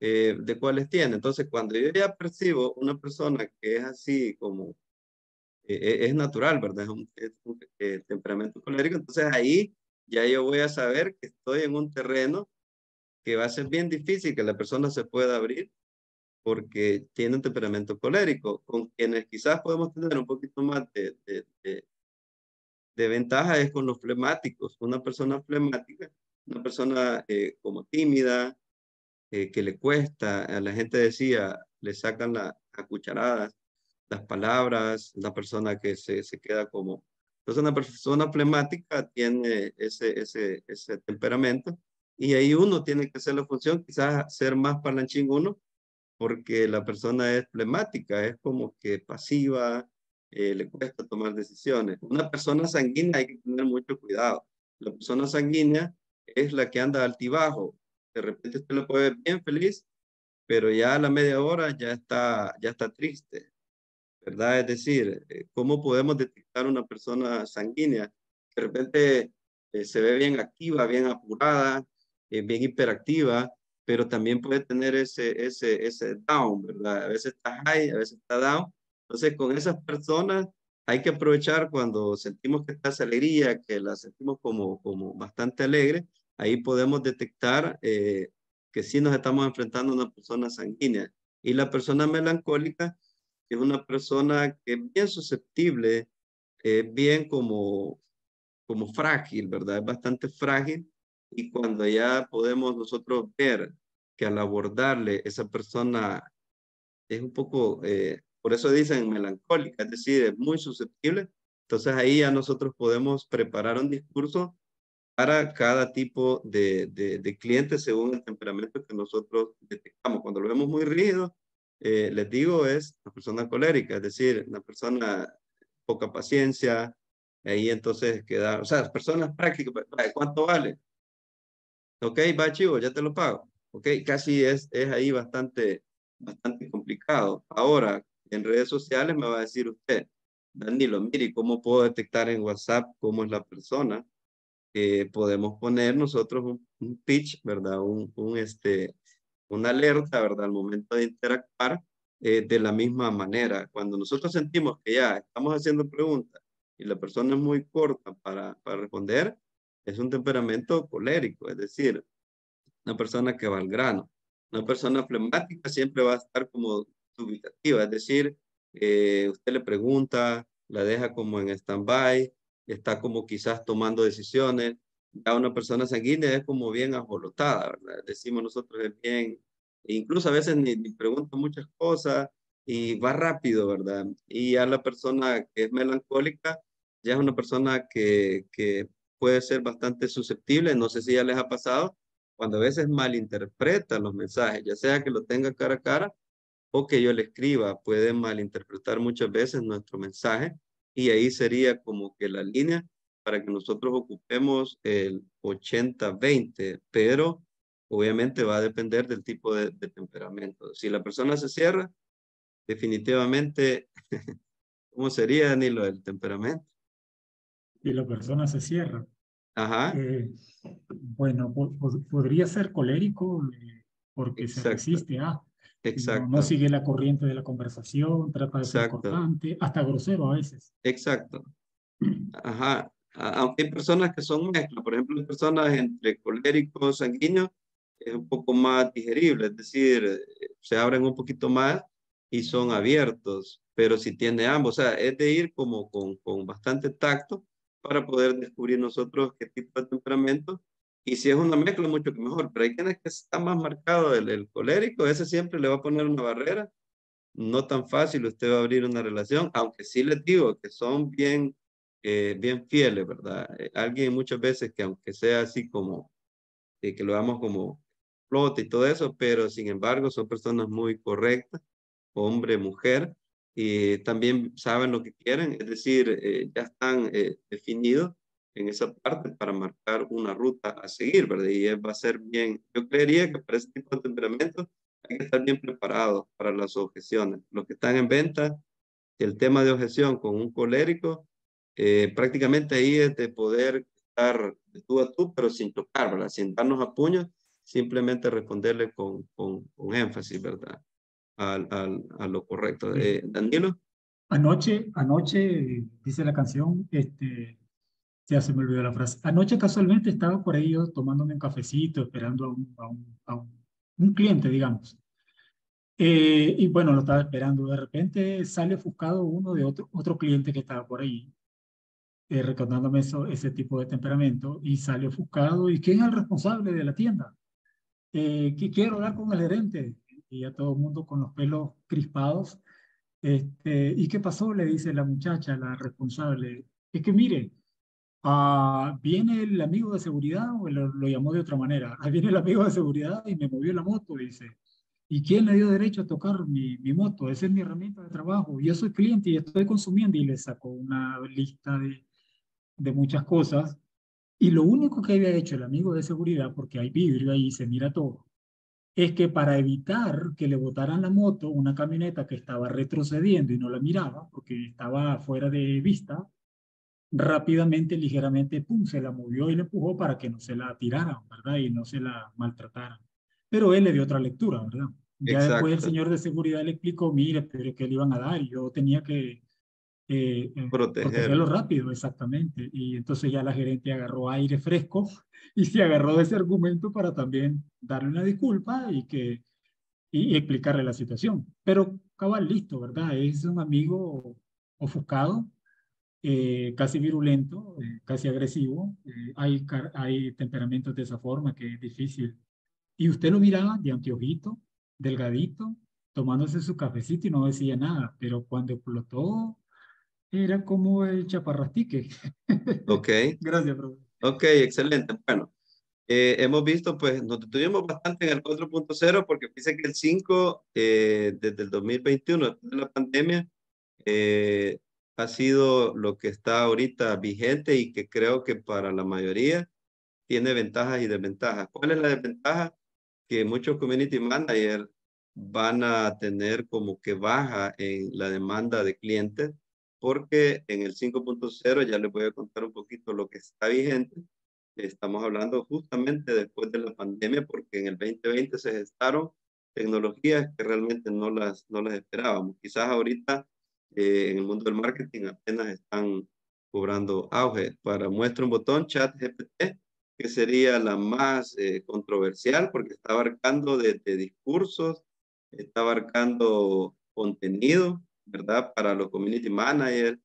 ¿De cuáles tiene? Entonces, cuando yo ya percibo una persona que es así como... es natural, ¿verdad? Es un temperamento colérico. Entonces, ahí ya yo voy a saber que estoy en un terreno que va a ser bien difícil que la persona se pueda abrir porque tiene un temperamento colérico. Con quienes quizás podemos tener un poquito más de ventaja es con los flemáticos. Una persona flemática, una persona como tímida, que le cuesta, a la gente decía, le sacan a cucharadas las palabras, la persona que se queda como... Entonces una persona flemática tiene ese temperamento. Y ahí uno tiene que hacer la función, quizás ser más parlanchín uno, porque la persona es flemática, es como que pasiva, le cuesta tomar decisiones. Una persona sanguínea hay que tener mucho cuidado. La persona sanguínea es la que anda altibajo. De repente usted lo puede ver bien feliz, pero ya a la media hora ya está triste, ¿verdad? Es decir, ¿cómo podemos detectar una persona sanguínea? De repente se ve bien activa, bien apurada, bien hiperactiva, pero también puede tener ese down, ¿verdad? A veces está high, a veces está down. Entonces, con esas personas hay que aprovechar cuando sentimos que está esa alegría, que la sentimos como bastante alegre, ahí podemos detectar que sí nos estamos enfrentando a una persona sanguínea. Y la persona melancólica es una persona que es bien susceptible, bien como frágil, ¿verdad? Es bastante frágil. Y cuando ya podemos nosotros ver que al abordarle esa persona es un poco, por eso dicen melancólica, es decir, es muy susceptible, entonces ahí ya nosotros podemos preparar un discurso para cada tipo de cliente según el temperamento que nosotros detectamos. Cuando lo vemos muy rígido, les digo, es una persona colérica, es decir, una persona poca paciencia, ahí entonces queda, o sea, personas prácticas, ¿cuánto vale? Ok, va chivo, ya te lo pago. Ok, casi es ahí bastante complicado. Ahora, en redes sociales me va a decir usted, Danilo, mire, ¿cómo puedo detectar en WhatsApp cómo es la persona? Podemos poner nosotros un pitch, ¿verdad? Una alerta, ¿verdad? Al momento de interactuar de la misma manera. Cuando nosotros sentimos que ya estamos haciendo preguntas y la persona es muy corta para responder, es un temperamento colérico, es decir, una persona que va al grano. Una persona flemática siempre va a estar como dubitativa, es decir, usted le pregunta, la deja como en stand-by, está como quizás tomando decisiones. Ya una persona sanguínea es como bien ajolotada, ¿verdad? Decimos nosotros es bien, incluso a veces ni pregunta muchas cosas y va rápido, ¿verdad? Y ya la persona que es melancólica ya es una persona que puede ser bastante susceptible, no sé si ya les ha pasado, cuando a veces malinterpretan los mensajes, ya sea que lo tenga cara a cara o que yo le escriba, pueden malinterpretar muchas veces nuestro mensaje y ahí sería como que la línea para que nosotros ocupemos el 80-20, pero obviamente va a depender del tipo de temperamento. Si la persona se cierra, definitivamente, ¿cómo sería, Danilo, el temperamento? Y la persona se cierra. Ajá. Bueno, podría ser colérico porque exacto, se resiste a. Exacto. No sigue la corriente de la conversación, trata de ser cortante, hasta grosero a veces. Exacto. Ajá. Aunque hay personas que son mezclas, por ejemplo, personas entre coléricos, sanguíneos, es un poco más digerible, es decir, se abren un poquito más y son abiertos, pero si tiene ambos, o sea, es de ir como con bastante tacto para poder descubrir nosotros qué tipo de temperamento. Y si es una mezcla, mucho mejor. Pero hay quienes que está más marcado el colérico, ese siempre le va a poner una barrera. No tan fácil usted va a abrir una relación, aunque sí les digo que son bien fieles, ¿verdad? Alguien muchas veces que aunque sea así como, que lo damos como flota y todo eso, pero sin embargo son personas muy correctas, hombre, mujer, y también saben lo que quieren, es decir, ya están definidos en esa parte para marcar una ruta a seguir, ¿verdad? Y va a ser bien, yo creería que para ese tipo de temperamentos hay que estar bien preparados para las objeciones. Los que están en venta, el tema de objeción con un colérico, prácticamente ahí es de poder estar de tú a tú, pero sin tocar, ¿verdad? Sin darnos a puños, simplemente responderle con énfasis, ¿verdad? A lo correcto. Danilo. Anoche, dice la canción, ya se me olvidó la frase. Anoche casualmente estaba por ahí yo tomándome un cafecito, esperando a un cliente, digamos. Y bueno, lo estaba esperando. De repente sale ofuscado uno de otro cliente que estaba por ahí, recordándome ese tipo de temperamento, y sale ofuscado. ¿Y quién es el responsable de la tienda? Que quiero hablar con el gerente. Y a todo el mundo con los pelos crispados. ¿Y qué pasó? Le dice la muchacha, la responsable. Es que mire, viene el amigo de seguridad, o lo llamó de otra manera. Viene el amigo de seguridad y me movió la moto, dice. ¿Y quién le dio derecho a tocar mi moto? Esa es mi herramienta de trabajo. Yo soy cliente y estoy consumiendo. Y le sacó una lista de muchas cosas. Y lo único que había hecho el amigo de seguridad, porque hay vidrio ahí, se mira todo, es que para evitar que le botaran la moto, una camioneta que estaba retrocediendo y no la miraba, porque estaba fuera de vista, rápidamente, ligeramente, pum, se la movió y le empujó para que no se la tiraran, ¿verdad? Y no se la maltrataran. Pero él le dio otra lectura, ¿verdad? Ya exacto. Después el señor de seguridad le explicó, mira, pero que le iban a dar, y yo tenía que protegerlo rápido, exactamente. Y entonces ya la gerente agarró aire fresco y se agarró de ese argumento para también darle una disculpa y explicarle la situación. Pero cabal, listo, ¿verdad? Es un amigo ofuscado, casi virulento, casi agresivo. Hay temperamentos de esa forma que es difícil. Y usted lo miraba de anteojito, delgadito, tomándose su cafecito y no decía nada. Pero cuando explotó, era como el chaparrastique. Ok. Gracias, profesor. Ok, excelente. Bueno, hemos visto, pues, nos detuvimos bastante en el 4.0 porque fíjense que el 5, desde el 2021, después de la pandemia, ha sido lo que está ahorita vigente y que creo que para la mayoría tiene ventajas y desventajas. ¿Cuál es la desventaja? Que muchos community managers van a tener como que baja en la demanda de clientes, porque en el 5.0 ya les voy a contar un poquito lo que está vigente. Estamos hablando justamente después de la pandemia, porque en el 2020 se gestaron tecnologías que realmente no las esperábamos. Quizás ahorita en el mundo del marketing apenas están cobrando auge. Para muestra un botón, ChatGPT, que sería la más controversial, porque está abarcando desde discursos, está abarcando contenido, ¿verdad? Para los community managers,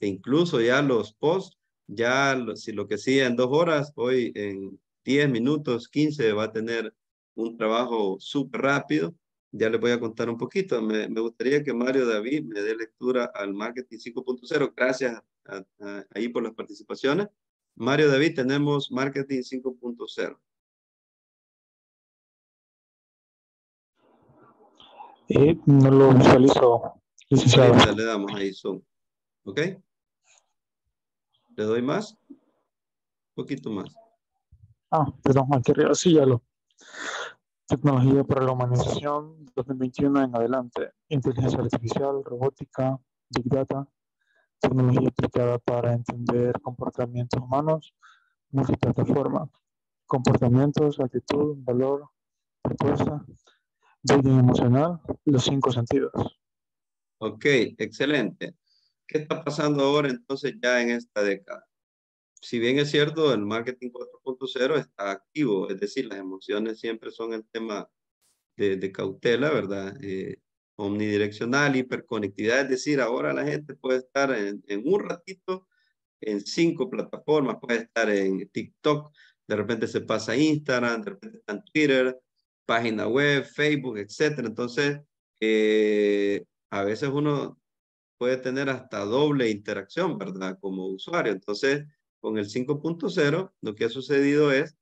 incluso ya los posts, ya si lo que hacía en 2 horas, hoy en 10 minutos, 15, va a tener un trabajo súper rápido. Ya les voy a contar un poquito. Me gustaría que Mario David me dé lectura al Marketing 5.0. Gracias ahí por las participaciones. Mario David, tenemos Marketing 5.0. No lo visualizo. Ahorita le damos ahí Zoom. ¿Ok? ¿Le doy más? Un poquito más. Perdón, aquí arriba. Sí, ya lo. Tecnología para la humanización 2021 en adelante. Inteligencia artificial, robótica, big data. Tecnología aplicada para entender comportamientos humanos, multiplataforma. Comportamientos, actitud, valor, propuesta. Dating emocional, los 5 sentidos. Ok, excelente. ¿Qué está pasando ahora entonces ya en esta década? Si bien es cierto, el marketing 4.0 está activo, es decir, las emociones siempre son el tema de cautela, ¿verdad? Omnidireccional, hiperconectividad, es decir, ahora la gente puede estar en un ratito en 5 plataformas, puede estar en TikTok, de repente se pasa a Instagram, de repente está en Twitter, página web, Facebook, etc. Entonces, a veces uno puede tener hasta doble interacción, ¿verdad? Como usuario. Entonces, con el 5.0, lo que ha sucedido es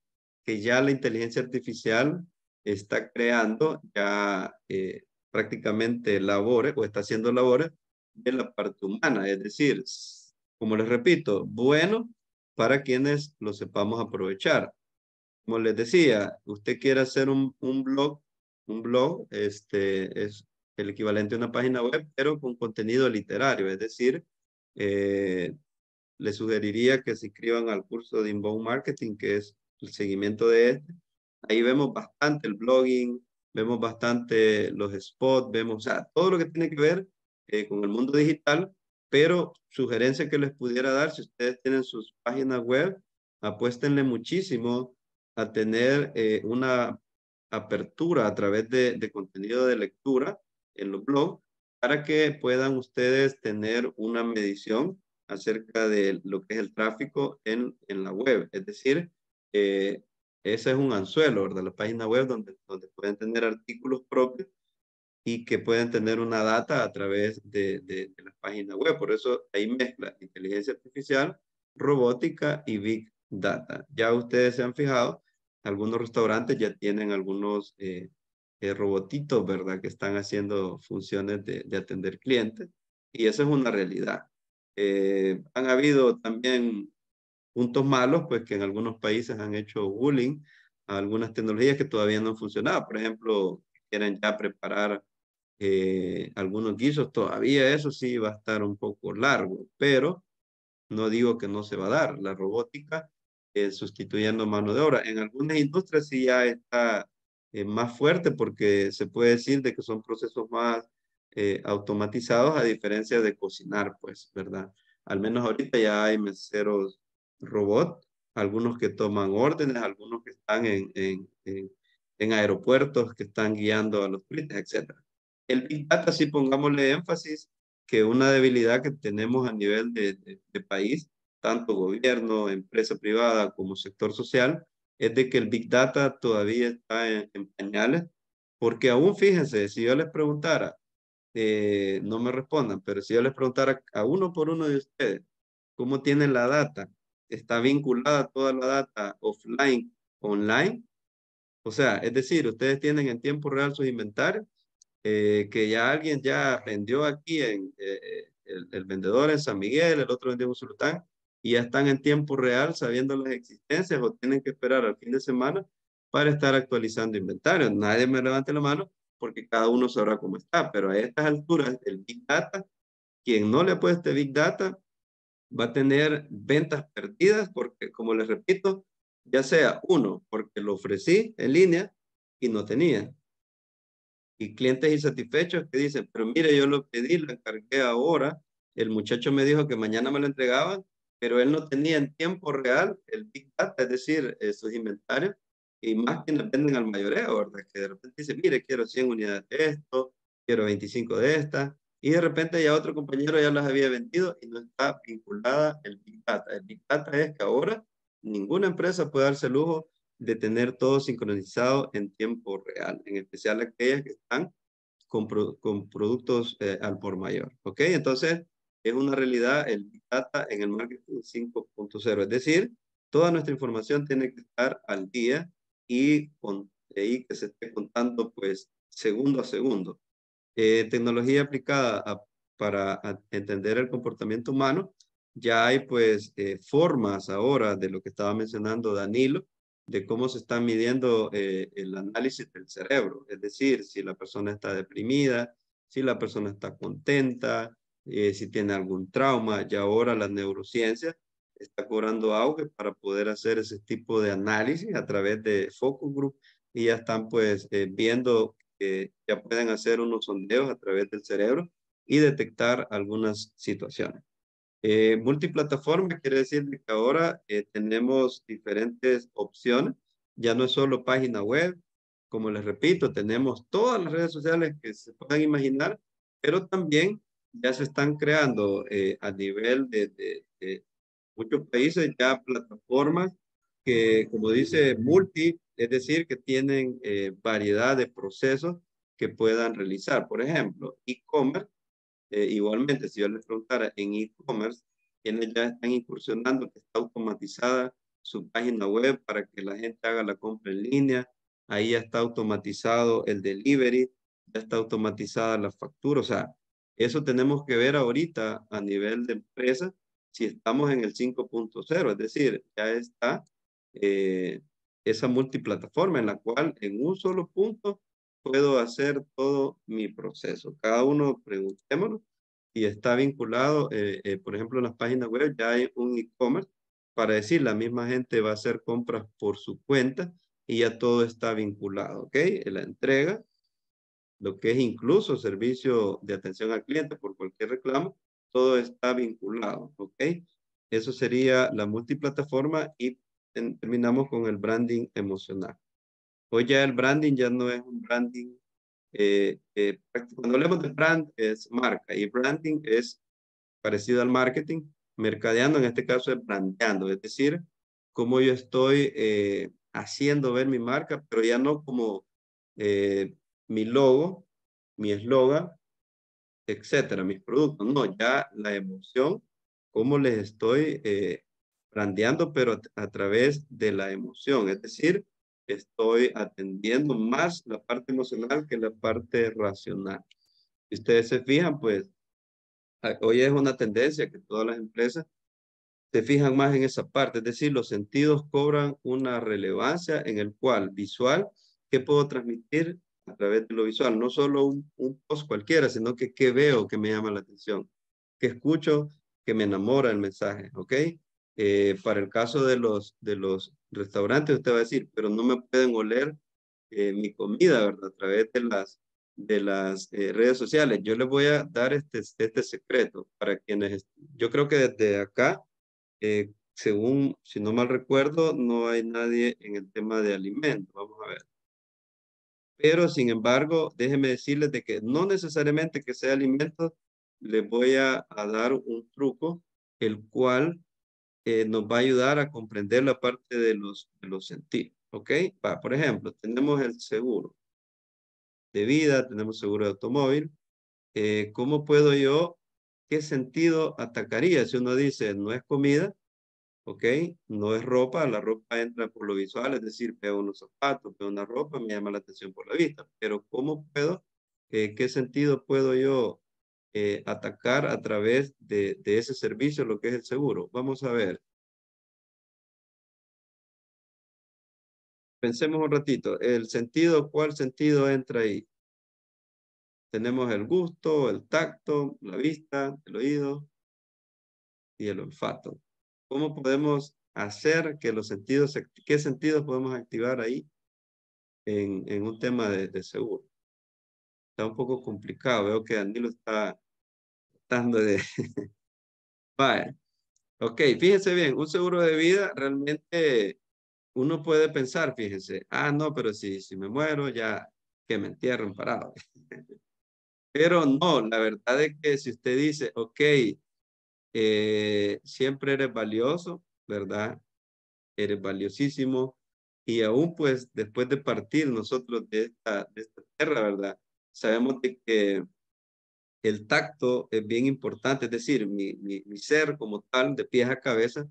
que ya la inteligencia artificial está creando ya prácticamente labores, o está haciendo labores de la parte humana. Es decir, como les repito, bueno para quienes lo sepamos aprovechar. Como les decía, usted quiere hacer un blog es el equivalente a una página web, pero con contenido literario. Es decir, les sugeriría que se inscriban al curso de Inbound Marketing, que es el seguimiento de este. Ahí vemos bastante el blogging, vemos bastante los spots, vemos, o sea, todo lo que tiene que ver con el mundo digital, pero sugerencia que les pudiera dar, si ustedes tienen sus páginas web, apuéstenle muchísimo a tener una apertura a través de contenido de lectura en los blogs, para que puedan ustedes tener una medición acerca de lo que es el tráfico en la web. Es decir, ese es un anzuelo, ¿verdad? La página web donde pueden tener artículos propios y que pueden tener una data a través de la página web. Por eso ahí mezcla inteligencia artificial, robótica y big data. Ya ustedes se han fijado, algunos restaurantes ya tienen algunos robotitos, ¿verdad? Que están haciendo funciones de atender clientes, y esa es una realidad. Han habido también puntos malos, pues que en algunos países han hecho bullying a algunas tecnologías que todavía no han funcionado. Por ejemplo, quieren ya preparar algunos guisos, todavía eso sí va a estar un poco largo, pero no digo que no se va a dar. La robótica sustituyendo mano de obra. En algunas industrias sí ya está más fuerte, porque se puede decir de que son procesos más automatizados, a diferencia de cocinar, pues, ¿verdad? Al menos ahorita ya hay meseros robot, algunos que toman órdenes, algunos que están en aeropuertos, que están guiando a los clientes, etc. El Big Data, si pongámosle énfasis, que una debilidad que tenemos a nivel de país, tanto gobierno, empresa privada como sector social, es de que el Big Data todavía está en pañales, porque aún, fíjense, si yo les preguntara, no me respondan, pero si yo les preguntara a uno por uno de ustedes, ¿cómo tienen la data? ¿Está vinculada toda la data offline, online? O sea, es decir, ustedes tienen en tiempo real sus inventarios, que ya alguien ya vendió aquí, el vendedor en San Miguel, el otro vendió en Usulután, y ya están en tiempo real sabiendo las existencias, o tienen que esperar al fin de semana para estar actualizando inventarios. Nadie me levante la mano porque cada uno sabrá cómo está, pero a estas alturas el Big Data, quien no le apueste Big Data, va a tener ventas perdidas porque, como les repito, ya sea uno, porque lo ofrecí en línea y no tenía. Y clientes insatisfechos que dicen, pero mire, yo lo pedí, lo encargué ahora, el muchacho me dijo que mañana me lo entregaban, pero él no tenía en tiempo real el Big Data, es decir, sus inventarios, y más que nos venden al mayoreo, ¿verdad? Que de repente dicen, mire, quiero 100 unidades de esto, quiero 25 de estas, y de repente ya otro compañero ya las había vendido y no está vinculada el Big Data. El Big Data es que ahora ninguna empresa puede darse el lujo de tener todo sincronizado en tiempo real, en especial aquellas que están con productos al por mayor. ¿Ok? Entonces, es una realidad el Big Data en el marketing 5.0. Es decir, toda nuestra información tiene que estar al día y que se esté contando pues segundo a segundo. Tecnología aplicada para entender el comportamiento humano. Ya hay pues formas ahora de lo que estaba mencionando Danilo, de cómo se está midiendo el análisis del cerebro. Es decir, si la persona está deprimida, si la persona está contenta, si tiene algún trauma. Ya ahora la neurociencia está cobrando auge para poder hacer ese tipo de análisis a través de focus group, y ya están pues viendo que ya pueden hacer unos sondeos a través del cerebro y detectar algunas situaciones. Multiplataforma quiere decir que ahora tenemos diferentes opciones, ya no es solo página web, como les repito, tenemos todas las redes sociales que se puedan imaginar, pero también ya se están creando a nivel de muchos países ya plataformas que, como dice multi, es decir, que tienen variedad de procesos que puedan realizar. Por ejemplo, e-commerce. Igualmente, si yo les preguntara en e-commerce, quienes ya están incursionando, que está automatizada su página web para que la gente haga la compra en línea, ahí ya está automatizado el delivery, ya está automatizada la factura. O sea, eso tenemos que ver ahorita a nivel de empresa, si estamos en el 5.0, es decir, ya está esa multiplataforma en la cual en un solo punto puedo hacer todo mi proceso. Cada uno preguntémonos y está vinculado, por ejemplo, en las páginas web ya hay un e-commerce para decir la misma gente va a hacer compras por su cuenta y ya todo está vinculado, ¿ok? La entrega, lo que es incluso servicio de atención al cliente por cualquier reclamo, todo está vinculado, ¿ok? Eso sería la multiplataforma y terminamos con el branding emocional. Hoy ya el branding ya no es un branding, cuando hablamos de brand es marca y branding es parecido al marketing, mercadeando en este caso es brandeando, es decir, cómo yo estoy haciendo ver mi marca, pero ya no como mi logo, mi eslogan, etcétera, mis productos, no, ya la emoción, cómo les estoy brandeando, pero a través de la emoción, es decir, estoy atendiendo más la parte emocional que la parte racional. Si ustedes se fijan, pues, hoy es una tendencia que todas las empresas se fijan más en esa parte. Es decir, los sentidos cobran una relevancia en el cual visual, ¿qué puedo transmitir a través de lo visual? No solo un post cualquiera, sino que qué veo que me llama la atención, qué escucho que me enamora el mensaje, ¿ok? Para el caso de los restaurantes, usted va a decir, pero no me pueden oler mi comida, ¿verdad? A través de las redes sociales. Yo les voy a dar este secreto para quienes, yo creo que desde acá, según, si no mal recuerdo, no hay nadie en el tema de alimentos, vamos a ver. Pero, sin embargo, déjenme decirles de que no necesariamente que sea alimentos, les voy a dar un truco, el cual nos va a ayudar a comprender la parte de los sentidos, ¿ok? Por ejemplo, tenemos el seguro de vida, tenemos seguro de automóvil. ¿Cómo puedo yo, qué sentido atacaría si uno dice no es comida, ok, no es ropa? La ropa entra por lo visual, es decir, veo unos zapatos, veo una ropa, me llama la atención por la vista, pero ¿cómo puedo, qué sentido puedo yo atacar a través de ese servicio, lo que es el seguro? Vamos a ver. Pensemos un ratito, el sentido, ¿cuál sentido entra ahí? Tenemos el gusto, el tacto, la vista, el oído y el olfato. ¿Cómo podemos hacer que los sentidos, qué sentidos podemos activar ahí en un tema de seguro? Está un poco complicado, veo que Danilo está tratando de... Vale. Ok, fíjense bien, un seguro de vida realmente... Uno puede pensar, fíjense, ah, no, pero si me muero, ya que me entierren parado. Pero no, la verdad es que si usted dice, ok, siempre eres valioso, ¿verdad? Eres valiosísimo. Y aún pues después de partir nosotros de esta tierra, ¿verdad? Sabemos de que el tacto es bien importante, es decir, mi ser como tal, de pies a cabeza,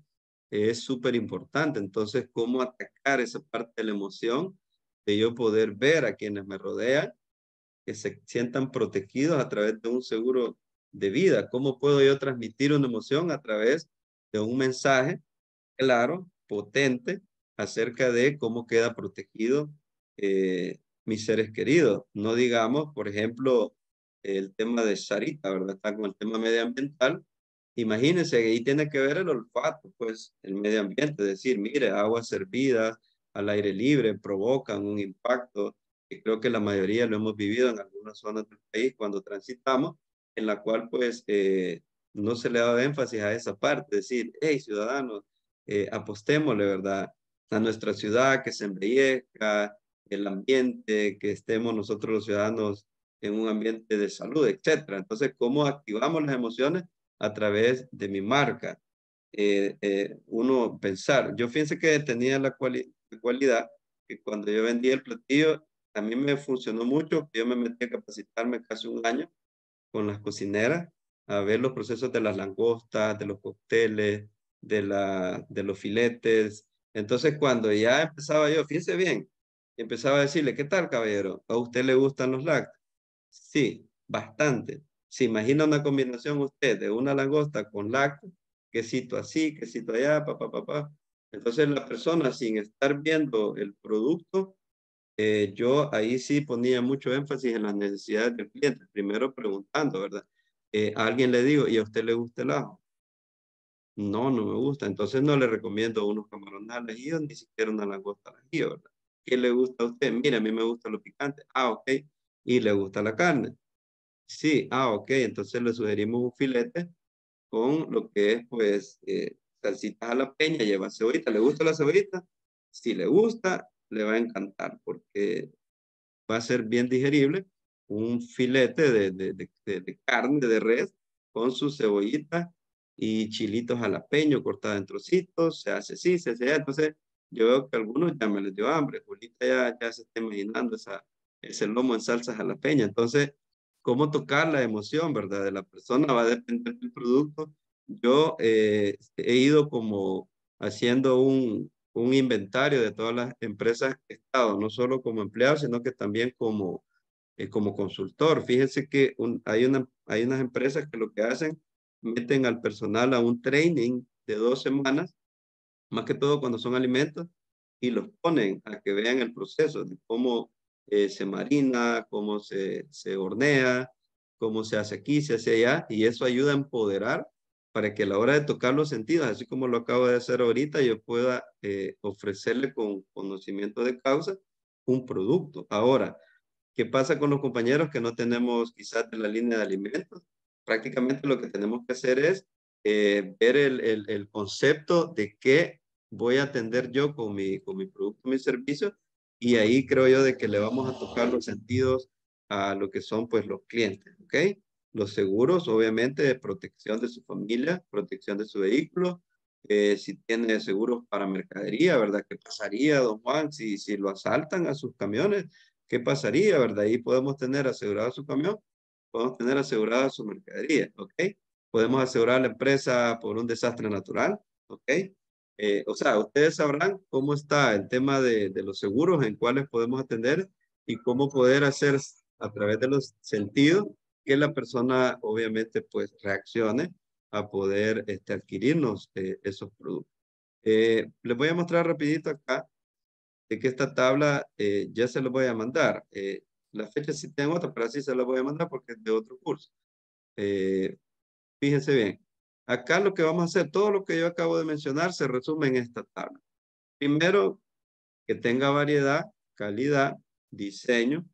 es súper importante. Entonces, ¿cómo atacar esa parte de la emoción de yo poder ver a quienes me rodean que se sientan protegidos a través de un seguro de vida? ¿Cómo puedo yo transmitir una emoción a través de un mensaje claro, potente, acerca de cómo queda protegido mis seres queridos? No digamos, por ejemplo, el tema de Sarita, ¿verdad? Está con el tema medioambiental. Imagínense, ahí tiene que ver el olfato, pues, el medio ambiente, es decir, mire, aguas servidas al aire libre provocan un impacto, que creo que la mayoría lo hemos vivido en algunas zonas del país cuando transitamos, en la cual, pues, no se le da énfasis a esa parte, es decir, hey, ciudadanos, apostémosle, ¿verdad?, a nuestra ciudad, que se embellezca el ambiente, que estemos nosotros los ciudadanos en un ambiente de salud, etcétera. Entonces, ¿cómo activamos las emociones? A través de mi marca. Uno pensar, yo fíjense que tenía la cualidad que cuando yo vendía el platillo, a mí me funcionó mucho, yo me metí a capacitarme casi un año con las cocineras, a ver los procesos de las langostas, de los cócteles, de los filetes. Entonces cuando ya empezaba yo, fíjense bien, empezaba a decirle, ¿qué tal, caballero? ¿A usted le gustan los lácteos? Sí, bastante. ¿Se imagina una combinación usted de una langosta con lácteos, quesito así, quesito allá, papá, papá? Entonces la persona, sin estar viendo el producto, yo ahí sí ponía mucho énfasis en las necesidades del cliente. Primero preguntando, ¿verdad? A alguien le digo, ¿y a usted le gusta el ajo? No, no me gusta. Entonces no le recomiendo unos camarones al ajillo, ni siquiera una langosta al ajillo, ¿verdad? ¿Qué le gusta a usted? Mira, a mí me gusta lo picante. Ah, ok. ¿Y le gusta la carne? Sí, ah, ok, entonces le sugerimos un filete con lo que es, pues, salsita jalapeña, lleva cebollita. ¿Le gusta la cebollita? Si le gusta, le va a encantar, porque va a ser bien digerible un filete de carne de res con su cebollita y chilitos jalapeños cortados en trocitos, se hace así, se hace allá. Entonces, yo veo que a algunos ya me les dio hambre. Julita ya se está imaginando ese lomo en salsa jalapeña. Entonces, cómo tocar la emoción, ¿verdad?, de la persona va a depender del producto. Yo he ido como haciendo un inventario de todas las empresas que he estado, no solo como empleado, sino que también como consultor. Fíjense que hay unas empresas que lo que hacen, meten al personal a un training de 2 semanas, más que todo cuando son alimentos, y los ponen a que vean el proceso de cómo se marina, cómo se hornea, cómo se hace aquí, se hace allá, y eso ayuda a empoderar para que a la hora de tocar los sentidos, así como lo acabo de hacer ahorita, yo pueda ofrecerle con conocimiento de causa un producto. Ahora, ¿qué pasa con los compañeros que no tenemos quizás de la línea de alimentos? Prácticamente lo que tenemos que hacer es ver el concepto de qué voy a atender yo con mi producto, mi servicio, y ahí creo yo de que le vamos a tocar los sentidos a lo que son pues los clientes, ¿ok? Los seguros, obviamente, de protección de su familia, protección de su vehículo. Si tiene seguros para mercadería, ¿verdad? ¿Qué pasaría, don Juan, si lo asaltan a sus camiones? ¿Qué pasaría, verdad? Ahí podemos tener asegurado su camión, podemos tener asegurada su mercadería, ¿ok? Podemos asegurar la empresa por un desastre natural, ¿ok? O sea, ustedes sabrán cómo está el tema de los seguros en cuáles podemos atender y cómo poder hacer a través de los sentidos que la persona obviamente pues reaccione a poder adquirirnos esos productos. Les voy a mostrar rapidito acá de que esta tabla ya se la voy a mandar. La fecha sí tengo otra, pero sí se la voy a mandar porque es de otro curso. Fíjense bien. Acá lo que vamos a hacer, todo lo que yo acabo de mencionar se resume en esta tabla. Primero, que tenga variedad, calidad, diseño,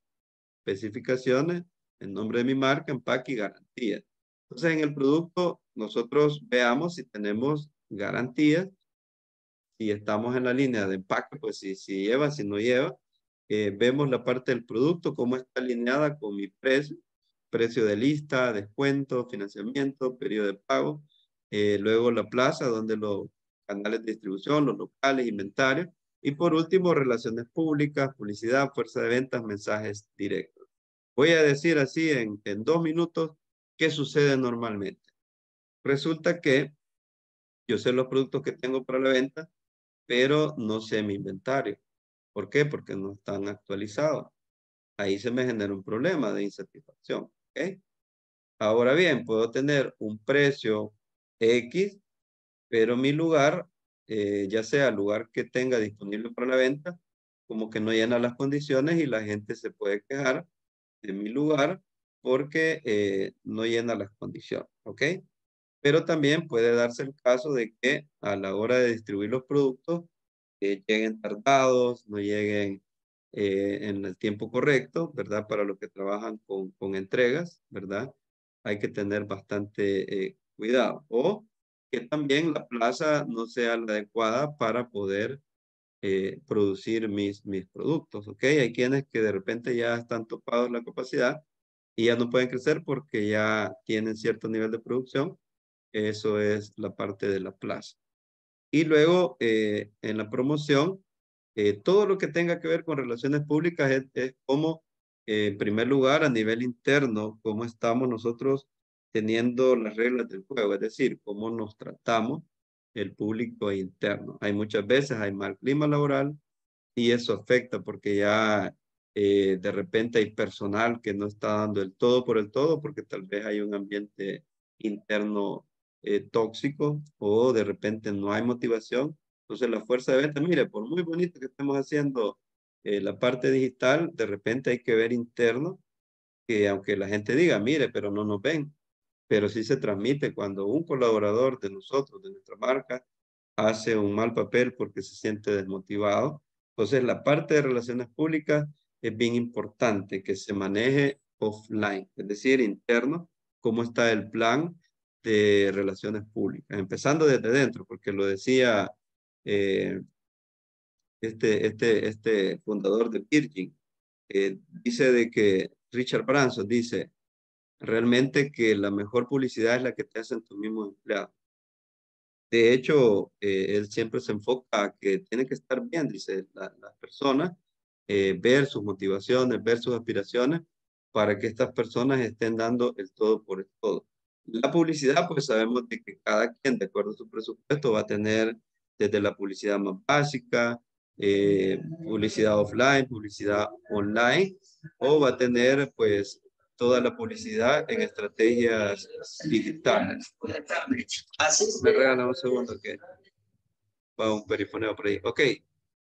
especificaciones, el nombre de mi marca, empaque y garantía. Entonces, en el producto, nosotros veamos si tenemos garantías, si estamos en la línea de empaque, pues si lleva, si no lleva. Vemos la parte del producto, cómo está alineada con mi precio, precio de lista, descuento, financiamiento, periodo de pago. Luego la plaza, donde los canales de distribución, los locales, inventarios. Y por último, relaciones públicas, publicidad, fuerza de ventas, mensajes directos. Voy a decir así en 2 minutos qué sucede normalmente. Resulta que yo sé los productos que tengo para la venta, pero no sé mi inventario. ¿Por qué? Porque no están actualizados. Ahí se me genera un problema de insatisfacción, ¿ok? Ahora bien, puedo tener un precio X, pero mi lugar, ya sea el lugar que tenga disponible para la venta, como que no llena las condiciones y la gente se puede quejar de mi lugar porque no llena las condiciones, ¿ok? Pero también puede darse el caso de que a la hora de distribuir los productos lleguen tardados, no lleguen en el tiempo correcto, ¿verdad? Para los que trabajan con entregas, ¿verdad? Hay que tener bastante cuidado. O que también la plaza no sea la adecuada para poder producir mis productos, ¿ok? Hay quienes que de repente ya están topados la capacidad y ya no pueden crecer porque ya tienen cierto nivel de producción. Eso es la parte de la plaza. Y luego, en la promoción, todo lo que tenga que ver con relaciones públicas es como, en primer lugar, a nivel interno, cómo estamos nosotros teniendo las reglas del juego, es decir, cómo nos tratamos el público interno. Hay muchas veces, hay mal clima laboral y eso afecta porque ya de repente hay personal que no está dando el todo por el todo porque tal vez hay un ambiente interno tóxico o de repente no hay motivación. Entonces la fuerza de venta, mire, por muy bonito que estemos haciendo la parte digital, de repente hay que ver interno que aunque la gente diga, mire, pero no nos ven, pero sí se transmite cuando un colaborador de nosotros, de nuestra marca, hace un mal papel porque se siente desmotivado. Entonces la parte de relaciones públicas es bien importante que se maneje offline, es decir, interno, cómo está el plan de relaciones públicas, empezando desde dentro, porque lo decía este fundador de Virgin, dice de que Richard Branson dice realmente que la mejor publicidad es la que te hacen tus mismos empleados. De hecho, él siempre se enfoca a que tiene que estar bien, dice las personas, ver sus motivaciones, ver sus aspiraciones, para que estas personas estén dando el todo por el todo. La publicidad, pues sabemos de que cada quien, de acuerdo a su presupuesto, va a tener desde la publicidad más básica, publicidad offline, publicidad online, o va a tener pues toda la publicidad en estrategias digitales. Me regalan un segundo que va un perifoneo por ahí. Ok,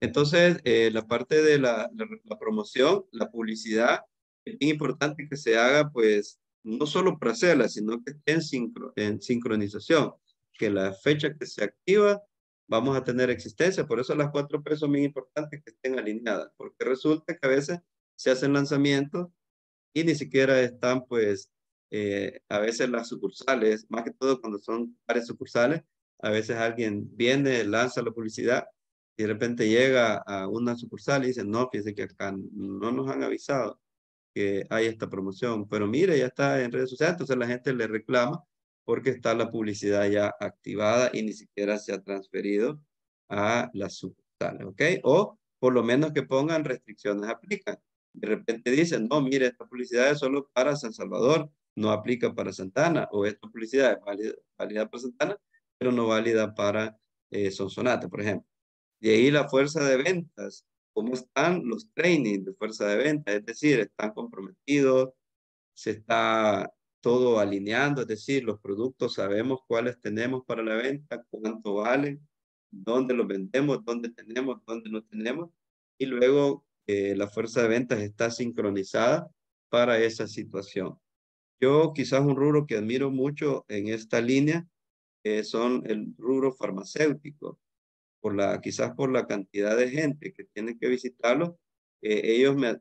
entonces la parte de la promoción, la publicidad, es importante que se haga pues no solo para hacerla, sino que esté en sincronización, que la fecha que se activa vamos a tener existencia. Por eso las 4P son bien importantes que estén alineadas, porque resulta que a veces se hacen lanzamientos y ni siquiera están, pues, a veces las sucursales, más que todo cuando son varias sucursales, a veces alguien viene, lanza la publicidad y de repente llega a una sucursal y dice, no, fíjense que acá no nos han avisado que hay esta promoción, pero mire, ya está en redes sociales, entonces la gente le reclama porque está la publicidad ya activada y ni siquiera se ha transferido a las sucursales, ¿ok? O por lo menos que pongan restricciones, aplican. De repente dicen, no, mire, esta publicidad es solo para San Salvador, no aplica para Santana, o esta publicidad es válida para Santana, pero no válida para Sonsonate, por ejemplo. De ahí la fuerza de ventas, cómo están los trainings de fuerza de ventas, es decir, están comprometidos, se está todo alineando, es decir, los productos sabemos cuáles tenemos para la venta, cuánto valen, dónde los vendemos, dónde tenemos, dónde no tenemos, y luego la fuerza de ventas está sincronizada para esa situación. Yo quizás un rubro que admiro mucho en esta línea son el rubro farmacéutico, quizás por la cantidad de gente que tiene que visitarlo.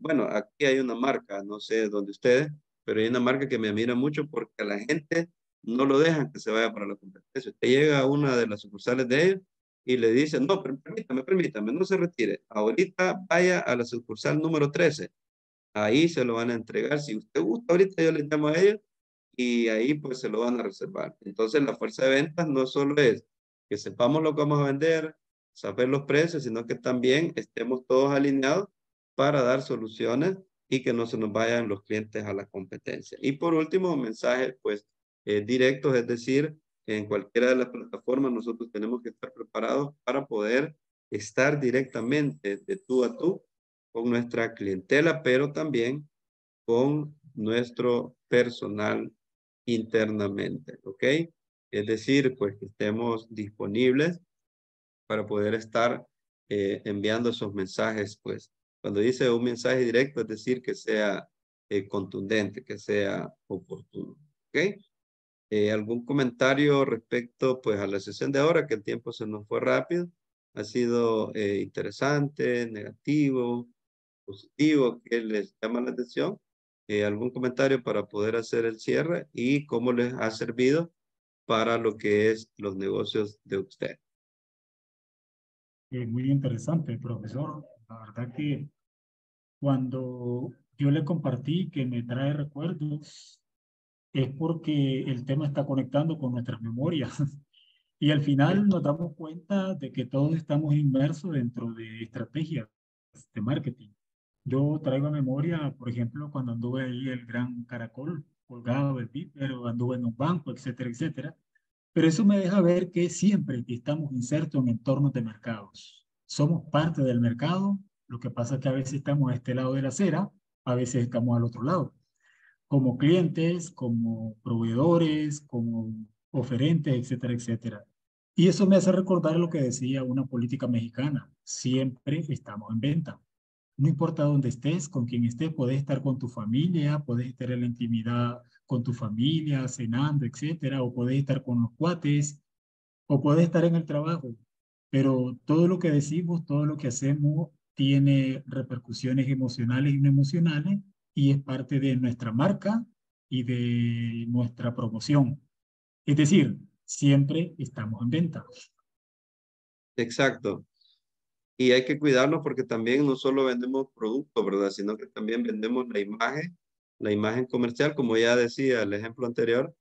Bueno, aquí hay una marca, no sé dónde ustedes, pero hay una marca que me admira mucho porque a la gente no lo dejan que se vaya para la competencia. Usted llega a una de las sucursales de ellos y le dicen, no, permítame, no se retire. Ahorita vaya a la sucursal número 13. Ahí se lo van a entregar. Si usted gusta, ahorita yo le llamo a ellos y ahí pues se lo van a reservar. Entonces la fuerza de ventas no solo es que sepamos lo que vamos a vender, saber los precios, sino que también estemos todos alineados para dar soluciones y que no se nos vayan los clientes a la competencia. Y por último, mensajes pues directos, es decir, en cualquiera de las plataformas nosotros tenemos que estar preparados para poder estar directamente de tú a tú con nuestra clientela, pero también con nuestro personal internamente, ¿ok? Es decir, pues que estemos disponibles para poder estar enviando esos mensajes, pues. Cuando dice un mensaje directo, es decir, que sea contundente, que sea oportuno, ¿ok? ¿Algún comentario respecto, pues, a la sesión de ahora, que el tiempo se nos fue rápido? ¿Ha sido interesante, negativo, positivo? ¿Qué les llama la atención? ¿Algún comentario para poder hacer el cierre? ¿Y cómo les ha servido para lo que es los negocios de usted? Muy interesante, profesor. La verdad que cuando yo le compartí que me trae recuerdos es porque el tema está conectando con nuestras memorias y al final nos damos cuenta de que todos estamos inmersos dentro de estrategias de marketing. Yo traigo a memoria, por ejemplo, cuando anduve ahí el gran caracol colgado del pípero, anduve en un banco, etcétera, etcétera. Pero eso me deja ver que siempre que estamos insertos en entornos de mercados. Somos parte del mercado, lo que pasa es que a veces estamos a este lado de la acera, a veces estamos al otro lado. Como clientes, como proveedores, como oferentes, etcétera, etcétera. Y eso me hace recordar lo que decía una política mexicana. Siempre estamos en venta. No importa dónde estés, con quién estés, podés estar con tu familia, podés estar en la intimidad con tu familia, cenando, etcétera, o podés estar con los cuates, o podés estar en el trabajo. Pero todo lo que decimos, todo lo que hacemos tiene repercusiones emocionales y no emocionales y es parte de nuestra marca y de nuestra promoción. Es decir, siempre estamos en venta. Exacto. Y hay que cuidarnos porque también no solo vendemos productos, ¿verdad? Sino que también vendemos la imagen comercial, como ya decía el ejemplo anterior,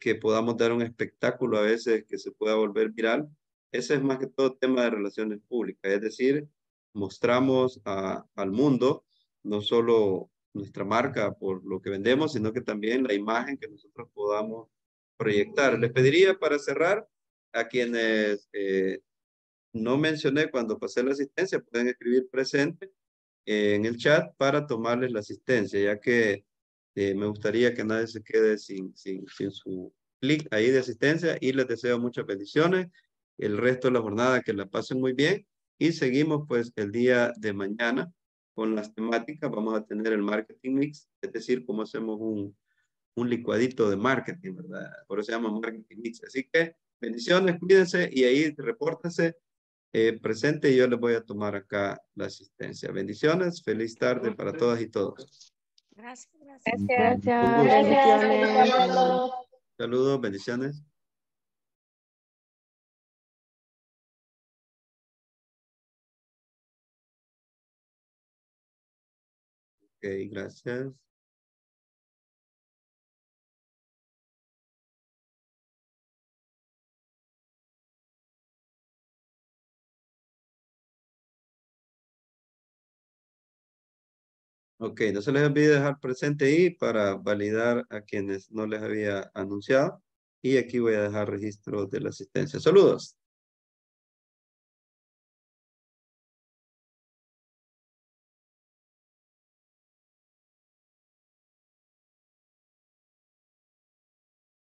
que podamos dar un espectáculo a veces que se pueda volver viral. Ese es más que todo tema de relaciones públicas, es decir, mostramos al mundo no solo nuestra marca por lo que vendemos, sino que también la imagen que nosotros podamos proyectar. Les pediría para cerrar a quienes no mencioné cuando pasé la asistencia, pueden escribir presente en el chat para tomarles la asistencia, ya que me gustaría que nadie se quede sin su clic ahí de asistencia y les deseo muchas bendiciones. El resto de la jornada, que la pasen muy bien y seguimos pues el día de mañana con las temáticas. Vamos a tener el marketing mix, es decir, cómo hacemos un licuadito de marketing, ¿verdad? Por eso se llama marketing mix. Así que Bendiciones, cuídense y ahí repórtense presente y yo les voy a tomar acá la asistencia. Bendiciones, feliz tarde para todas y todos. Gracias, gracias. Gracias. Saludos, bendiciones. Ok, gracias. Ok, no se les olvide dejar presente ahí para validar a quienes no les había anunciado. Y aquí voy a dejar registro de la asistencia. Saludos.